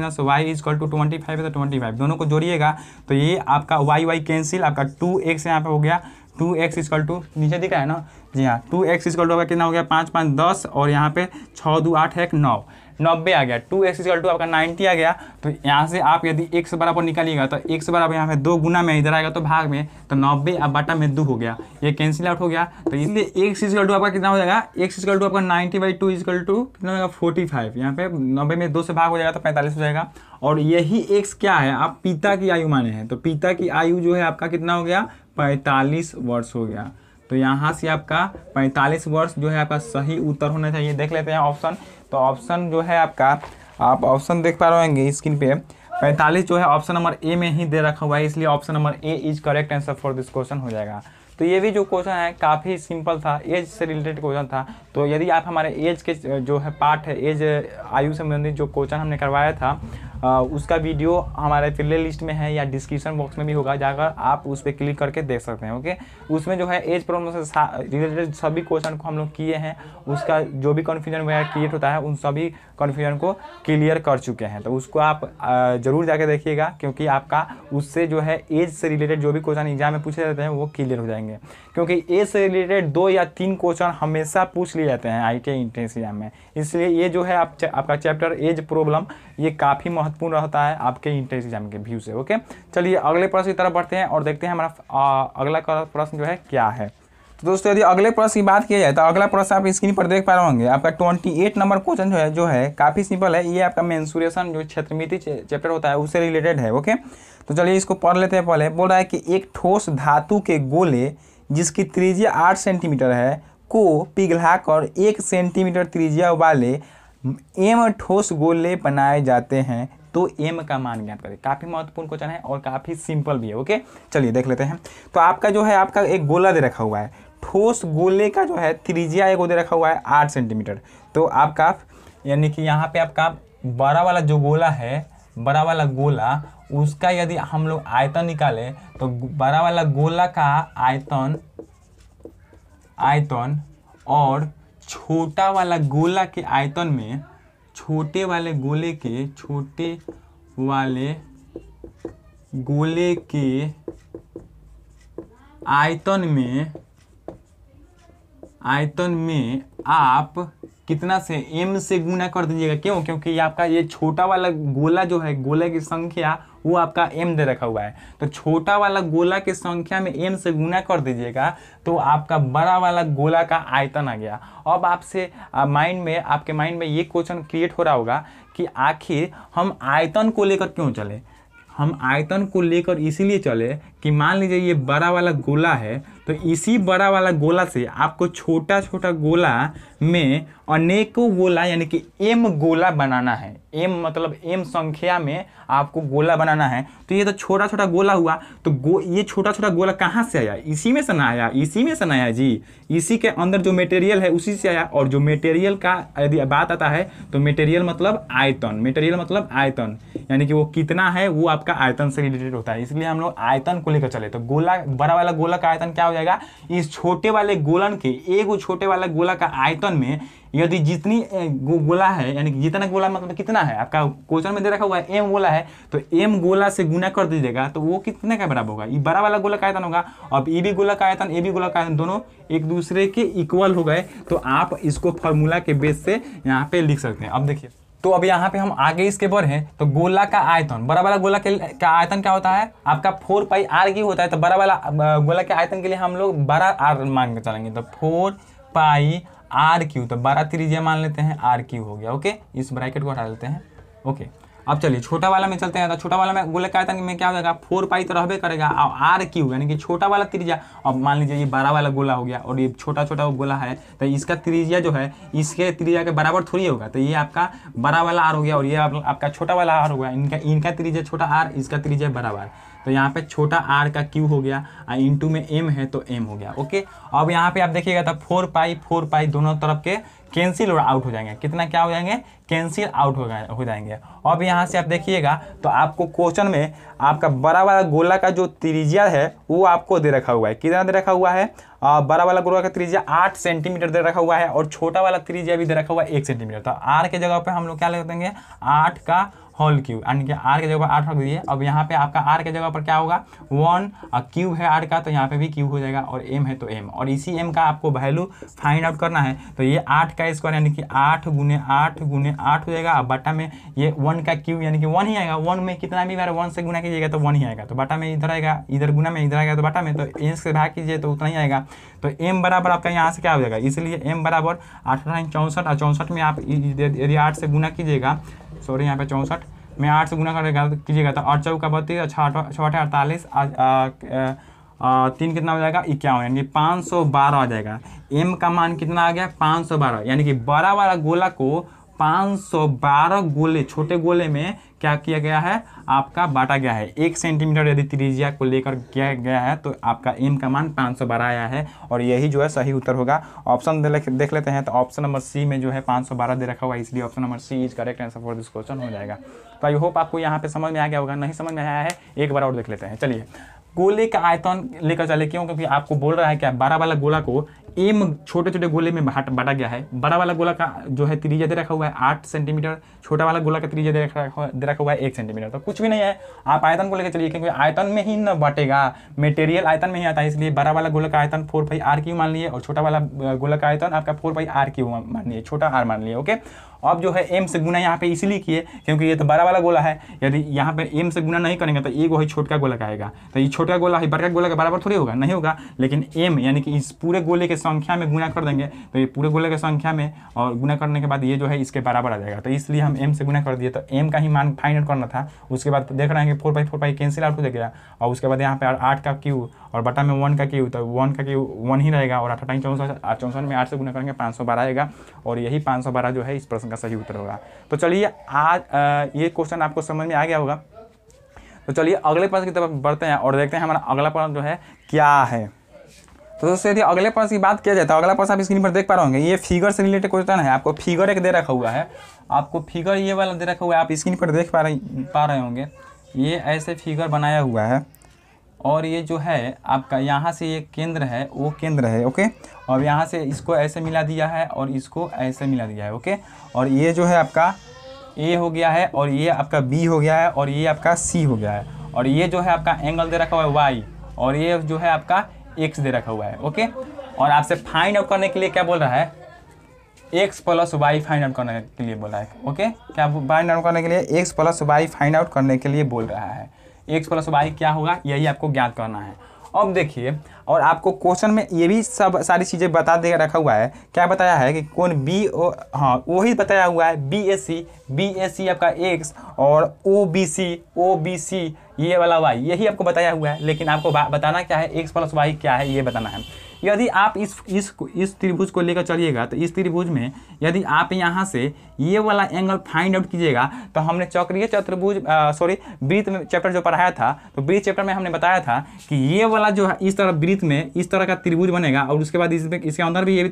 इक्वल टू 25 है तो 25 दोनों को जोड़िएगा तो ये आपका y कैंसिल, आपका 2x यहाँ पे हो गया। 2x इक्वल टू नीचे दिख रहा है ना, जी हाँ, 2x इक्वल टू कितना हो गया 5, 5, 10 और यहाँ पे 6, 2, 8, 1, 9, 90 आ गया। 2x इक्वल टू आपका 90 आ गया। तो यहाँ से आप यदि x बराबर निकालिएगा तो x बराबर यहाँ पे 2 गुना में इधर आएगा तो भाग में, तो 90 अब बटा में 2 हो गया, ये कैंसिल आउट हो गया। तो इसलिए x इक्वल टू आपका कितना हो जाएगा, x इक्वल टू आपका 90/2 इक्वल टू कितना हो जाएगा 45। यहाँ पे 90 में 2 से भाग हो जाएगा तो 45 हो जाएगा। और यही x क्या है, आप पिता की आयु माने हैं, तो पिता की आयु जो है आपका कितना हो गया 45 वर्ष हो गया। तो यहाँ से आपका 45 वर्ष जो है आपका सही उत्तर होना चाहिए। देख लेते हैं ऑप्शन, तो ऑप्शन जो है आपका, आप ऑप्शन देख पा रहे होंगे स्क्रीन पे 45 जो है ऑप्शन नंबर ए में ही दे रखा हुआ है, इसलिए option number A is correct answer for this question हो जाएगा। तो ये भी जो क्वेश्चन है काफ़ी सिंपल था, एज से रिलेटेड क्वेश्चन था। तो यदि आप हमारे एज के जो है पार्ट है, एज आयु संबंधित जो क्वेश्चन हमने करवाया था उसका वीडियो हमारे प्ले लिस्ट में है या डिस्क्रिप्शन बॉक्स में भी होगा, जाकर आप उस पर क्लिक करके देख सकते हैं, ओके। उसमें जो है एज प्रॉब्लम से रिलेटेड सभी क्वेश्चन को हम लोग किए हैं, उसका जो भी कन्फ्यूजन वगैरह क्रिएट होता है उन सभी कन्फ्यूजन को क्लियर कर चुके हैं। तो उसको आप ज़रूर जाके देखिएगा, क्योंकि आपका उससे जो है एज से रिलेटेड जो भी क्वेश्चन एग्जाम में पूछे जाते हैं वो क्लियर हो जाएंगे, क्योंकि एज से रिलेटेड 2 या 3 क्वेश्चन हमेशा पूछ लिए जाते हैं आईटीआई एंट्रेंस एग्जाम में। इसलिए ये जो है आपका चैप्टर एज प्रॉब्लम ये काफ़ी महत्वपूर्ण रहता है आपके एंट्रेंस एग्जाम के व्यू से, ओके। चलिए अगले प्रश्न की तरफ बढ़ते हैं और देखते हैं हमारा अगला प्रश्न जो है क्या है। तो दोस्तों यदि अगले प्रश्न की बात किया जाए तो अगला प्रश्न आप स्क्रीन पर देख पा रहे होंगे, आपका 28 नंबर क्वेश्चन जो है काफ़ी सिंपल है। ये आपका मेंसुरेशन जो क्षेत्रमिति चैप्टर होता है उससे रिलेटेड है, ओके। तो चलिए इसको पढ़ लेते हैं। पहले बोल रहा है कि एक ठोस धातु के गोले जिसकी त्रिज्या 8 सेंटीमीटर है को पिघलाकर 1 सेंटीमीटर त्रिज्या वाले m ठोस गोले बनाए जाते हैं, तो m का मान ज्ञात करें। काफ़ी महत्वपूर्ण क्वेश्चन है और काफ़ी सिंपल भी है, ओके। चलिए देख लेते हैं। तो आपका जो है आपका एक गोला दे रखा हुआ है, ठोस गोले का जो है त्रिज्या एक दे रखा हुआ है 8 सेंटीमीटर। तो आपका यानी कि यहाँ पे आपका बड़ा वाला जो गोला है, बड़ा वाला गोला उसका यदि हम लोग आयतन निकालें तो बड़ा वाला गोला का आयतन और छोटा वाला गोला के आयतन में छोटे वाले गोले के आयतन में आप कितना से m से गुना कर दीजिएगा। क्यों? क्योंकि आपका ये छोटा वाला गोला जो है, गोले की संख्या वो आपका m दे रखा हुआ है, तो छोटा वाला गोला की संख्या में m से गुना कर दीजिएगा तो आपका बड़ा वाला गोला का आयतन आ गया। अब आपसे माइंड में, आपके माइंड में ये क्वेश्चन क्रिएट हो रहा होगा कि आखिर हम आयतन को लेकर क्यों चले। हम आयतन को लेकर इसीलिए चले कि मान लीजिए ये बड़ा वाला गोला है, तो इसी बड़ा वाला गोला से आपको छोटा छोटा गोला में अनेकों गोला यानी कि m गोला बनाना है। m मतलब m संख्या में आपको गोला बनाना है। तो ये तो छोटा छोटा गोला हुआ, तो ये छोटा छोटा गोला कहाँ से आया? इसी में से ना आया, इसी में से ना आया जी, इसी के अंदर जो मटेरियल है उसी से आया। और जो मटेरियल का यदि बात आता है तो मटेरियल मतलब आयतन, मटेरियल मतलब आयतन, यानी कि वो कितना है वो आपका आयतन से रिलेटेड होता है, इसलिए हम लोग आयतन को लेकर चले। तो गोला, बड़ा वाला गोला का आयतन क्या हो जाएगा? इस छोटे वाले गोलन के एगो छोटे वाला गोला का आयतन में यदि जितनी गोला है, यानी जितना गोला मतलब कितना है, आपका क्वेश्चन में दे रखा हुआ है m गोला है, तो m गोला से गुना कर दीजिएगा तो वो कितने का बराबर होगा? ये बड़ा वाला गोला का आयतन होगा। अब ये भी गोला का आयतन, ए भी गोला का आयतन, दोनों एक दूसरे के इक्वल हो गए, तो आप इसको फॉर्मूला के बेस से यहाँ पे लिख सकते हैं। अब देखिए, तो अब यहाँ पे हम आगे इसके बढ़े तो गोला का आयतन, बड़ा वाला गोला का आयतन क्या होता है? आपका 4 पाई r की होता है, तो बड़ा वाला गोला के आयतन के लिए हम लोग बड़ा r मान के चलेंगे, तो 4 पाई r क्यू, तो 12 त्रिज्या मान लेते हैं, r क्यू हो गया। ओके, इस ब्रैकेट को हटा लेते हैं। ओके, अब चलिए छोटा वाला में चलते हैं। तो छोटा वाला में गोला का आयतन में क्या हो जाएगा? 4 पाई तो रहबे करेगा और r क्यू यानी कि छोटा वाला त्रिज्या। अब मान लीजिए ये बड़ा वाला गोला हो गया और ये छोटा छोटा गोला है, तो इसका त्रिज्या जो है इसके त्रिज्या के बराबर थोड़ी होगा, तो ये आपका बड़ा वाला r हो गया और ये आपका छोटा वाला r हो गया। इनका त्रिज्या छोटा r, इसका त्रिज्या बराबर, तो यहाँ पे छोटा r का क्यू हो गया, इंटू में m है तो m हो गया। ओके, अब यहाँ पे आप देखिएगा तो 4 पाई 4 पाई दोनों तरफ के कैंसिल और आउट हो जाएंगे। कितना क्या हो जाएंगे? कैंसिल आउट हो जाएंगे। अब यहाँ से आप देखिएगा तो आपको क्वेश्चन में आपका बड़ा वाला गोला का जो त्रिज्या है वो आपको दे रखा हुआ है। कितना दे रखा हुआ है? बड़ा वाला गोला का त्रिज्या 8 सेंटीमीटर दे रखा हुआ है और छोटा वाला त्रिज्या भी दे रखा हुआ है 1 सेंटीमीटर। तो r के जगह पे हम लोग क्या लिख देंगे? 8 का होल क्यूब, यानी कि r के जगह पर 8 रख दीजिए। अब यहाँ पे आपका r के जगह पर क्या होगा? 1 और क्यूब है r का, तो यहाँ पे भी क्यूब हो जाएगा और m है तो m, और इसी m का आपको वैल्यू फाइंड आउट करना है। तो ये 8 का स्क्वायर यानी कि 8 गुने 8 गुने 8 हो जाएगा, और बटा में ये 1 का क्यूब यानी कि 1 ही आएगा। 1 में कितना भी बार 1 से गुना कीजिएगा तो 1 ही आएगा, तो बटा में इधर आएगा, इधर गुना में इधर आएगा तो बटा में, तो n से भाग कीजिए तो उतना ही आएगा। तो m बराबर आपका यहाँ से क्या हो जाएगा? इसलिए m बराबर 8 64, और 64 में आप यदि 8 से गुना कीजिएगा, सॉरी यहाँ पे 64 में 8 से गुना करेगा कीजिएगा तो 8 चौका 32 और 6 8 48, 3 कितना हो जाएगा? 51, यानी 512 आ जाएगा। m का मान कितना आ गया? 512, यानी कि बड़ा वाला गोला को 512 गोले, छोटे गोले में क्या किया गया है? आपका बांटा गया है। 1 सेंटीमीटर यदि त्रिज्या को लेकर किया गया है, तो आपका m का मान 512 आया है, और यही जो है सही उत्तर होगा। ऑप्शन देख लेते हैं, तो ऑप्शन नंबर सी में जो है 512 दे रखा हुआ है, इसलिए option number C is correct answer for this question हो जाएगा। तो आई होप आपको यहाँ पे समझ में आ गया होगा, नहीं समझ में आया है एक बार और देख लेते हैं। चलिए, गोले का आयतन लेकर चले, क्यों? क्योंकि आपको बोल रहा है क्या? बड़ा वाला गोला को m छोटे छोटे गोले में बांटा गया है। बड़ा वाला गोला का जो है त्रिज्या दे रखा हुआ है 8 सेंटीमीटर, छोटा वाला गोला का त्रिज्या दे रखा हुआ है 1 सेंटीमीटर। तो कुछ भी नहीं है, आप आयतन को लेकर चलिए, क्योंकि आयतन में ही न बांटेगा, मटेरियल आयतन में ही आता है, इसलिए बड़ा वाला गोला का आयतन 4 पाई r क्यू मान लिए और छोटा वाला गोला का आयतन आपका 4 पाई r क्यू मान लिए, छोटा r मान लिए। ओके, अब जो है m से गुना यहाँ पे इसीलिए किए क्योंकि ये तो बड़ा वाला गोला है, यदि यहाँ पे m से गुना नहीं करेंगे तो एक वही छोटा गोला का आएगा, तो ये छोटा गोला है बड़ा गोला के बराबर थोड़ी होगा, नहीं होगा। लेकिन m यानी कि इस पूरे गोले के संख्या में गुना कर देंगे, तो ये पूरे गोले के संख्या में और गुना करने के बाद ये जो है इसके बराबर आ जाएगा, तो इसलिए हम m से गुना कर दिए। तो m का ही मान फाइंड आउट करना था। उसके बाद देख रहे हैं कि 4 पाई 4 पाई कैंसिल आउट हो जाएगा, और उसके बाद यहाँ पे 8 का क्यू और बटा में 1 का क्यू, तो 1 का क्यू 1 ही रहेगा, और 8 चौसठ में 8 से गुना करेंगे 512 आएगा, और यही 512 जो है इस प्रश्न का सही उत्तर होगा। तो चलिए, आज ये क्वेश्चन आपको समझ में आ गया होगा। तो चलिए अगले प्रश्न की तरफ बढ़ते हैं और देखते हैं हमारा अगला प्रश्न जो है क्या है। तो दोस्तों, यदि अगले प्रश्न की बात किया जाए तो अगला प्रश्न आप स्क्रीन पर देख पा रहे होंगे, ये फिगर से रिलेटेड क्वेश्चन है। आपको फिगर एक दे रखा हुआ है, आपको फिगर ये वाला दे रखा हुआ है, आप स्क्रीन पर देख पा रहे होंगे, ये ऐसे फिगर बनाया हुआ है, और ये जो है आपका यहाँ से ये केंद्र है, वो केंद्र है। ओके, और यहाँ से इसको ऐसे मिला दिया है और इसको ऐसे मिला दिया है। ओके, और ये जो है आपका ए हो गया है, और ये आपका बी हो गया है, और ये आपका सी हो गया है, और ये जो है आपका एंगल दे रखा हुआ है वाई, और ये जो है आपका एक्स दे रखा हुआ है। ओके, और आपसे फाइंड आउट करने के लिए क्या बोल रहा है? X plus Y find out करने के लिए बोला है। ओके, क्या फाइंड आउट करने के लिए? X plus Y find out करने के लिए बोल रहा है। एक्स प्लस वाई क्या होगा यही आपको ज्ञात करना है। अब देखिए, और आपको क्वेश्चन में ये भी सब सारी चीज़ें बता दे रखा हुआ है। क्या बताया है कि कौन बी ओ, हाँ वही बताया हुआ है, बी ए सी आपका एक्स और ओ बी सी ये वाला वाई, यही आपको बताया हुआ है। लेकिन आपको बताना क्या है, एक्स प्लस वाई क्या है ये बताना है। यदि आप इस त्रिभुज को लेकर चलिएगा तो इस त्रिभुज में यदि आप यहाँ से ये वाला एंगल फाइंड आउट कीजिएगा तो हमने चक्रीय चतुर्भुज सॉरी वृत्त में चैप्टर जो पढ़ाया था, तो वृत्त चैप्टर में हमने बताया था कि ये वाला जो है इस तरह वृत्त में इस तरह का त्रिभुज बनेगा और उसके बाद इसमें इसके अंदर भी ये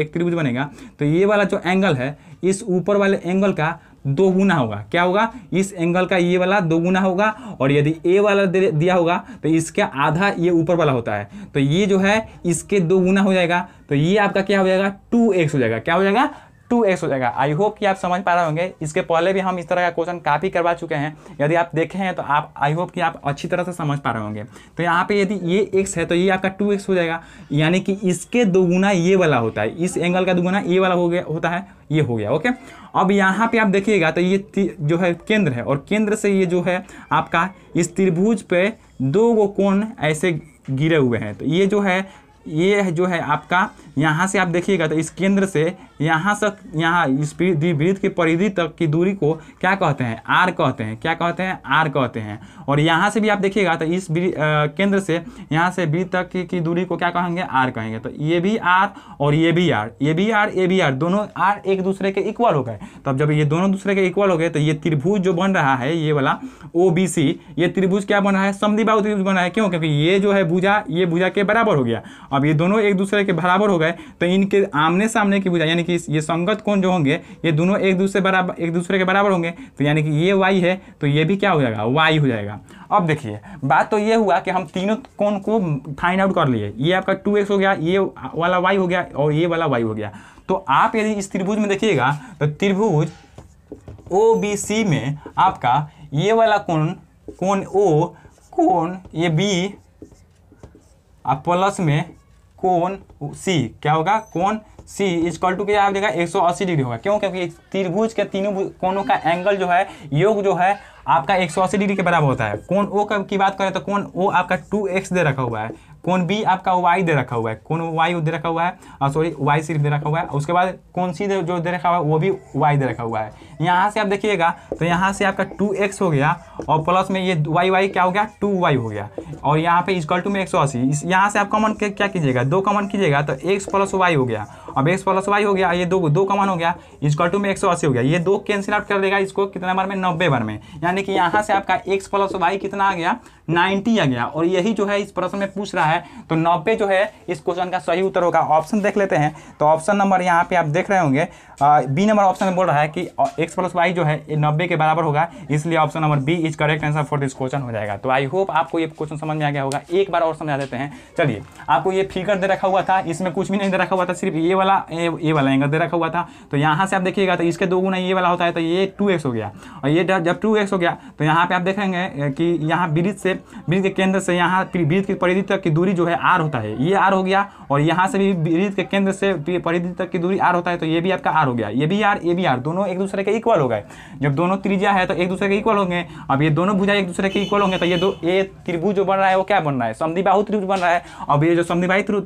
एक त्रिभुज बनेगा। तो ये वाला जो एंगल है इस ऊपर वाले एंगल का दो गुना होगा। क्या होगा? इस एंगल का ये वाला दो गुना होगा और यदि ए वाला दिया होगा तो इसका आधा ये ऊपर वाला होता है, तो ये जो है इसके दो गुना हो जाएगा। तो ये आपका क्या हो जाएगा? 2x हो जाएगा। क्या हो जाएगा? 2x हो जाएगा। आई होप कि आप समझ पा रहे होंगे। इसके पहले भी हम इस तरह का क्वेश्चन काफ़ी करवा चुके हैं। यदि आप देखे हैं तो आप आई होप कि आप अच्छी तरह से समझ पा रहे होंगे। तो यहाँ पे यदि ये x है तो ये आपका 2x हो जाएगा, यानी कि इसके दोगुना ये वाला होता है, इस एंगल का दोगुना ये वाला हो गया होता है, ये हो गया। ओके, अब यहाँ पे आप देखिएगा तो ये जो है केंद्र है और केंद्र से ये जो है आपका इस त्रिभुज पे दो गो कोण ऐसे गिरे हुए हैं। तो ये जो है आपका यहाँ से आप देखिएगा तो इस केंद्र से यहाँ तक, यहाँ इस वृत्त के परिधि तक की दूरी को क्या कहते हैं? आर कहते हैं। क्या कहते हैं? आर कहते हैं। और यहाँ से भी आप देखिएगा तो इस केंद्र से यहाँ से वृत्त तक की दूरी को क्या कहेंगे? आर कहेंगे। तो ये भी आर और ये भी आर दोनों आर एक दूसरे के इक्वल हो गए। तो अब जब ये दोनों दूसरे के इक्वल हो गए तो ये त्रिभुज जो बन रहा है ये वाला OBC, ये त्रिभुज क्या बन रहा है? समद्विबाहु त्रिभुज बन रहा है। क्यों? क्योंकि ये जो है भुजा, ये भुजा के बराबर हो गया। अब ये दोनों एक दूसरे के बराबर हो गए तो इनके आमने सामने की भुजा यानी कि ये संगत कोण जो होंगे ये दोनों एक दूसरे के बराबर होंगे। तो यानी कि ये y है तो ये भी क्या हो जाएगा? y हो जाएगा। अब देखिए, बात तो ये हुआ कि हम तीनों कोण को फाइंड आउट कर लिए। ये आपका 2x हो गया, ये वाला y हो गया और ये वाला y हो गया। तो आप यदि इस त्रिभुज में देखिएगा तो त्रिभुज OBC में आपका ये वाला कोण O, कोण ये B और प्लस में कोण सी, क्या होगा? कोण सी इक्वल टू क्या आप देखा 180 डिग्री होगा। क्यों? क्योंकि त्रिभुज के तीनों कोणों का एंगल जो है योग जो है आपका 180 डिग्री के बराबर होता है। कोण ओ की बात करें तो कोण ओ आपका 2x दे रखा हुआ है, कोण बी आपका y दे रखा हुआ है, कोण y दे रखा हुआ है, सॉरी y सिर्फ दे रखा हुआ है। उसके बाद कोण सी जो दे रखा हुआ है वो भी y दे रखा हुआ है। यहाँ से आप देखिएगा तो यहाँ से आपका 2x हो गया और प्लस में ये y क्या हो गया? 2y हो गया और यहाँ पे इक्वल टू में 180। यहाँ से आप कॉमन क्या कीजिएगा? दो कॉमन कीजिएगा तो x प्लस वाई हो गया। अब x प्लस वाई हो गया, ये दो कॉमन हो गया, इक्वल टू में 180 हो गया। ये दो कैंसिल आउट कर देगा इसको कितना बार में? 90 बार में। यानी कि यहाँ से आपका x प्लस वाई कितना आ गया? 90 आ गया। और यही जो है इस प्रश्न में पूछ रहा है। तो 90 जो है इस क्वेश्चन का सही उत्तर होगा। ऑप्शन देख लेते हैं तो ऑप्शन नंबर यहाँ पे आप देख रहे होंगे बी नंबर ऑप्शन में बोल रहा है कि x प्लस वाई जो है 90 के बराबर होगा, इसलिए option number B is correct answer for this question हो जाएगा। तो आई होप आपको ये क्वेश्चन समझ में आ गया होगा। एक बार और समझा देते हैं। चलिए, आपको ये फिगर दे रखा हुआ था, इसमें कुछ भी नहीं दे रखा हुआ था, सिर्फ ये वाला एंगल दे रखा हुआ था। तो यहाँ से आप देखिएगा तो इसके दो गुना ये वाला होता है तो ये 2x हो गया और ये जब 2x हो गया तो यहाँ पे आप देखेंगे कि यहाँ वृत्त के केंद्र से यहाँ वृत्त की परिधि तक की दूरी जो है आर होता है, ये आर हो गया। और यहाँ से भी वृत्त के केंद्र से परिधि तक की दूरी आर होता है तो ये भी आपका आर हो गया। ये भी आर दोनों एक दूसरे के इक्वल हो गए। जब दोनों त्रिज्या है तो एक दूसरे के इक्वल होंगे। अब ये दोनों भुजा एक दूसरे के इक्वल होंगे तो ये दो ये त्रिभुज जो बन रहा है वो क्या बन रहा है? समद्विबाहु त्रिभुज बन रहा है। अब ये जो समद्विबाहु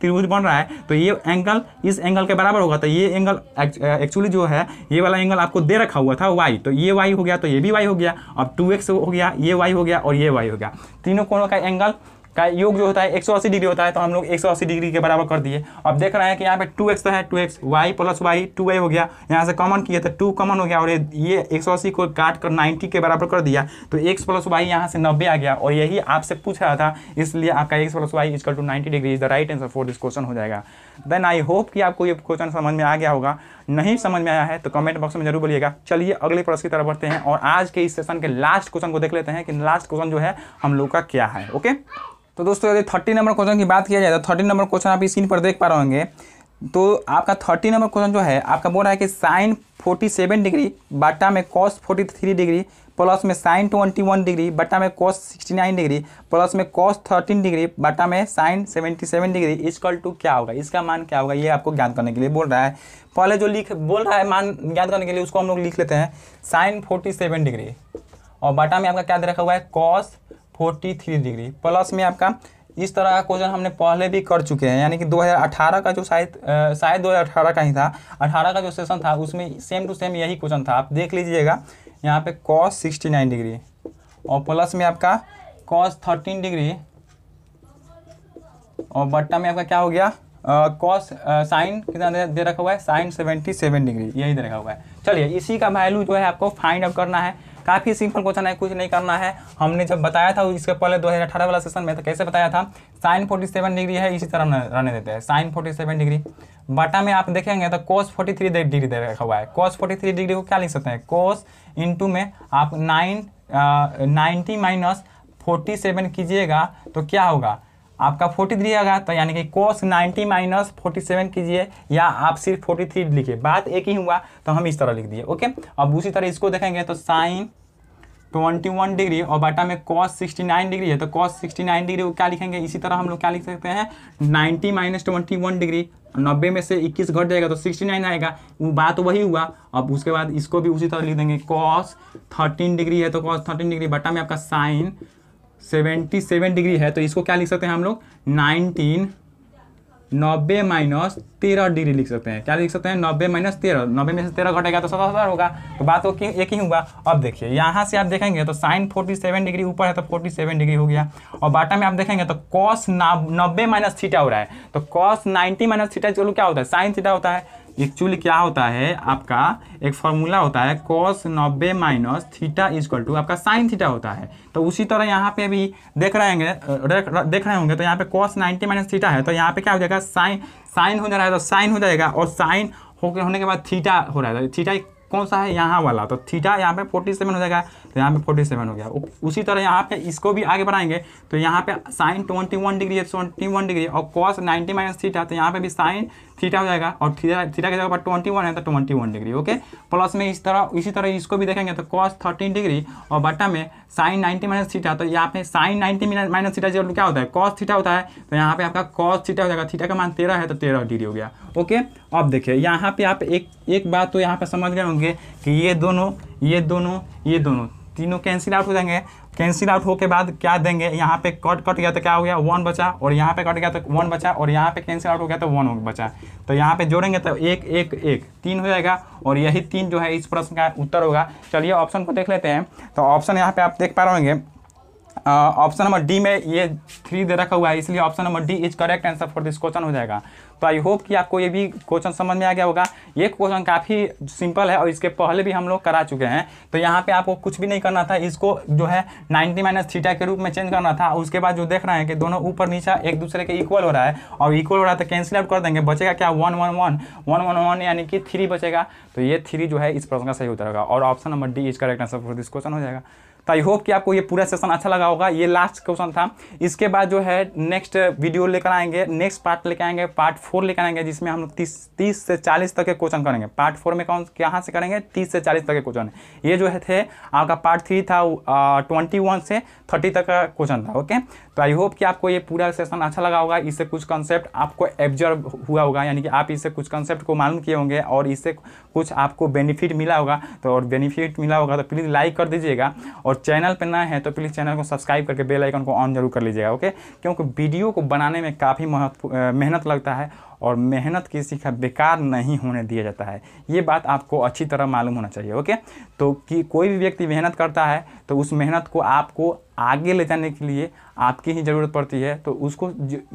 त्रिभुज बन रहा है तो ये एंगल इस एंगल के बराबर होगा। तो ये एंगल एक्चुअली जो है ये वाला एंगल आपको दे रखा हुआ था वाई, तो ये वाई हो गया, तो ये भी वाई हो गया। अब 2x हो गया, ये वाई हो गया और ये वाई हो गया। तीनों कोणों का एंगल का योग जो होता है 180 डिग्री होता है, तो हम लोग 180 डिग्री के बराबर कर दिए। अब देख रहे हैं कि यहाँ पे 2x तो है, 2x y plus Y 2y हो गया, यहाँ से कॉमन किए तो 2 कॉमन हो गया और ये 180 को काट कर 90 के बराबर कर दिया। तो x प्लस वाई यहाँ से 90 आ गया और यही आपसे पूछ रहा था, इसलिए आपका x plus Y equal to 90 degree is the right answer for this question हो जाएगा। देन आई होप कि आपको ये क्वेश्चन समझ में आ गया होगा। नहीं समझ में आया है तो कमेंट बॉक्स में जरूर बोलिएगा। चलिए अगले प्रश्न की तरफ बढ़ते हैं और आज के इस सेशन के लास्ट क्वेश्चन को देख लेते हैं कि लास्ट क्वेश्चन जो है हम लोग का क्या है। ओके, तो दोस्तों यदि 30 नंबर क्वेश्चन की बात किया जाए तो 30 नंबर क्वेश्चन आप स्क्रीन पर देख पा रहे होंगे। तो आपका 30 नंबर क्वेश्चन जो है आपका बोल रहा है कि साइन 47 डिग्री बाटा में कॉस 43 डिग्री प्लस में साइन 21 डिग्री बटा में कॉस 69 डिग्री प्लस में कॉस 13 डिग्री बटा में साइन 77 डिग्री इक्वल टू क्या होगा, इसका मान क्या होगा, ये आपको ज्ञात करने के लिए बोल रहा है। पहले जो लिख बोल रहा है मान ज्ञात करने के लिए उसको हम लोग लिख लेते हैं साइन 47 डिग्री और बटा में आपका क्या दे रखा हुआ है कॉस 43 डिग्री प्लस में आपका इस तरह का क्वेश्चन हमने पहले भी कर चुके हैं, यानी कि 2018 का जो शायद 2018 का ही था, 18 का जो सेशन था उसमें सेम टू सेम यही क्वेश्चन था। आप देख लीजिएगा यहाँ पे cos 69 डिग्री और प्लस में आपका cos 13 डिग्री और बट्टा में आपका क्या हो गया cos साइन कितना दे रखा हुआ है साइन 77 डिग्री यही दे रखा हुआ है। चलिए इसी का वैल्यू जो है आपको फाइंड आउट करना है। काफ़ी सिंपल क्वेश्चन है, कुछ नहीं करना है। हमने जब बताया था इसके पहले 2018 वाला सेशन में तो कैसे बताया था साइन 47 डिग्री है, इसी तरह रहने देते हैं साइन 47 डिग्री बटा में आप देखेंगे तो कोस 43 डिग्री दे रखा हुआ है। कोस 43 डिग्री को क्या लिख सकते हैं कोस इंटू में आप 90 माइनस 47 कीजिएगा तो क्या होगा आपका 43 आएगा, तो यानी कि कोस 90 माइनस 47 कीजिए या आप सिर्फ 43 लिखिए, बात एक ही हुआ तो हम इस तरह लिख दिए। ओके, अब उसी तरह इसको देखेंगे तो साइन 21 डिग्री और बटा में कॉस 69 डिग्री है, तो कॉस 69 डिग्री को क्या लिखेंगे, इसी तरह हम लोग क्या लिख सकते हैं 90 माइनस 21 डिग्री, 90 में से 21 घट जाएगा तो 69 आएगा, वो बात वही हुआ। अब उसके बाद इसको भी उसी तरह लिख देंगे कॉस 13 डिग्री है, तो कॉस 13 डिग्री बटा में आपका साइन 77 डिग्री है, तो इसको क्या लिख सकते हैं हम लोग 90 माइनस 13 डिग्री लिख सकते हैं। क्या लिख सकते हैं 90 माइनस 13, 90 में से 13 घटेगा तो 77 होगा, तो बात तो एक ही हुआ। अब देखिए यहाँ से आप देखेंगे तो साइन 47 डिग्री ऊपर है तो 47 डिग्री हो गया और बाटा में आप देखेंगे तो कॉस 90 माइनस थीटा हो रहा है, तो कॉस 90 माइनस थीटा चलो क्या होता है साइन थीटा होता है। एक्चुअली क्या होता है आपका एक फॉर्मूला होता है cos 90 minus theta equal to आपका साइन थीटा होता है, तो उसी तरह यहाँ पे भी देख रहे होंगे तो यहाँ पे कॉस 90 माइनस थीटा है, तो यहाँ पे क्या हो जाएगा साइन हो जा रहा है तो साइन हो जाएगा और साइन होने के बाद थीटा हो रहा है, थीटा कौन सा है यहाँ वाला, तो थीटा यहाँ पे 47 हो जाएगा तो यहाँ पे 47 हो गया। उसी तरह यहाँ पे इसको भी आगे बढ़ाएंगे तो यहाँ पे साइन 21 डिग्री है 21 डिग्री और कॉस 90 माइनस थीटा, तो यहाँ पे भी साइन थीटा हो जाएगा और थीटा की जगह पर 21 है तो 21 डिग्री। ओके, प्लस में इसी तरह इसको भी देखेंगे तो कॉस 13 डिग्री और बटा में साइन 90 माइनस थीटा, तो यहाँ पे साइन 90 माइनस थीटा जो क्या होता है कॉस थीटा होता है, तो यहाँ पे आपका कॉस थीटा हो जाएगा, थीटा का मान 13 है तो 13 डिग्री हो गया। ओके, अब देखिए यहाँ पे आप एक बात तो यहाँ पे समझ गए होंगे कि ये दोनों तीनों कैंसिल आउट हो जाएंगे। कैंसिल आउट होके बाद क्या देंगे, यहाँ पे कट गया तो क्या हो गया 1 बचा और यहाँ पे कट गया तो 1 बचा और यहाँ पे कैंसिल आउट हो गया तो 1 बचा, तो यहाँ पे जोड़ेंगे तो 1 1 1 3 हो जाएगा और यही 3 जो है इस प्रश्न का उत्तर होगा। चलिए ऑप्शन को देख लेते हैं, तो ऑप्शन यहाँ पे आप देख पा रहे होंगे ऑप्शन नंबर डी में ये 3 दे रखा हुआ है, इसलिए option number D is correct answer for this question हो जाएगा। तो आई होप कि आपको ये भी क्वेश्चन समझ में आ गया होगा। ये क्वेश्चन काफ़ी सिंपल है और इसके पहले भी हम लोग करा चुके हैं, तो यहाँ पे आपको कुछ भी नहीं करना था, इसको जो है 90 माइनस थीटा के रूप में चेंज करना था। उसके बाद जो देख रहे हैं कि दोनों ऊपर नीचा एक दूसरे के इक्वल हो रहा है और इक्वल हो रहा है तो कैंसिल आउट कर देंगे, बचेगा क्या 1 1 1 यानी कि 3 बचेगा, तो ये 3 जो है इस प्रश्न का सही उत्तर होगा और option number D is correct answer for this question हो जाएगा। तो आई होप कि आपको ये पूरा सेशन अच्छा लगा होगा। ये लास्ट क्वेश्चन था, इसके बाद जो है नेक्स्ट वीडियो लेकर आएंगे, नेक्स्ट पार्ट लेकर आएंगे, पार्ट 4 लेकर आएंगे, जिसमें हम लोग 30 से 40 तक के क्वेश्चन करेंगे। पार्ट 4 में कहाँ से करेंगे 30 से 40 तक के क्वेश्चन। ये जो है थे आपका पार्ट 3 था 21 से 30 तक का क्वेश्चन था। ओके, तो आई होप कि आपको ये पूरा सेशन अच्छा लगा होगा, इससे कुछ कंसेप्ट आपको एब्जर्व हुआ होगा, यानी कि आप इससे कुछ कंसेप्ट को मालूम किए होंगे और इससे कुछ आपको बेनिफिट मिला होगा, तो और बेनिफिट मिला होगा तो प्लीज़ लाइक कर दीजिएगा और चैनल पर नए हैं तो प्लीज़ चैनल को सब्सक्राइब करके बेल आइकन को ऑन जरूर कर लीजिएगा। ओके, क्योंकि वीडियो को बनाने में काफ़ी मेहनत लगता है और मेहनत किसी का बेकार नहीं होने दिया जाता है, ये बात आपको अच्छी तरह मालूम होना चाहिए। ओके, तो कि कोई भी व्यक्ति मेहनत करता है तो उस मेहनत को आपको आगे ले जाने के लिए आपकी ही ज़रूरत पड़ती है, तो उसको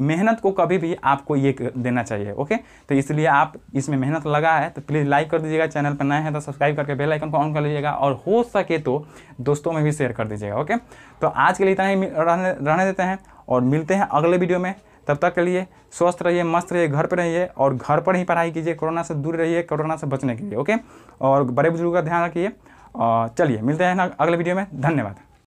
मेहनत को कभी भी आपको ये देना चाहिए। ओके, तो इसलिए आप इसमें मेहनत लगा है तो प्लीज़ लाइक कर दीजिएगा, चैनल पर नए हैं तो सब्सक्राइब करके बेल आइकन को ऑन कर लीजिएगा और हो सके तो दोस्तों में भी शेयर कर दीजिएगा। ओके, तो आज के लिए इतना ही रहने देते हैं और मिलते हैं अगले वीडियो में। तब तक के लिए स्वस्थ रहिए, मस्त रहिए, घर पर रहिए और घर पर ही पढ़ाई कीजिए, कोरोना से दूर रहिए, कोरोना से बचने के लिए। ओके, और बड़े बुजुर्गों का ध्यान रखिए। चलिए मिलते हैं अगले वीडियो में, धन्यवाद।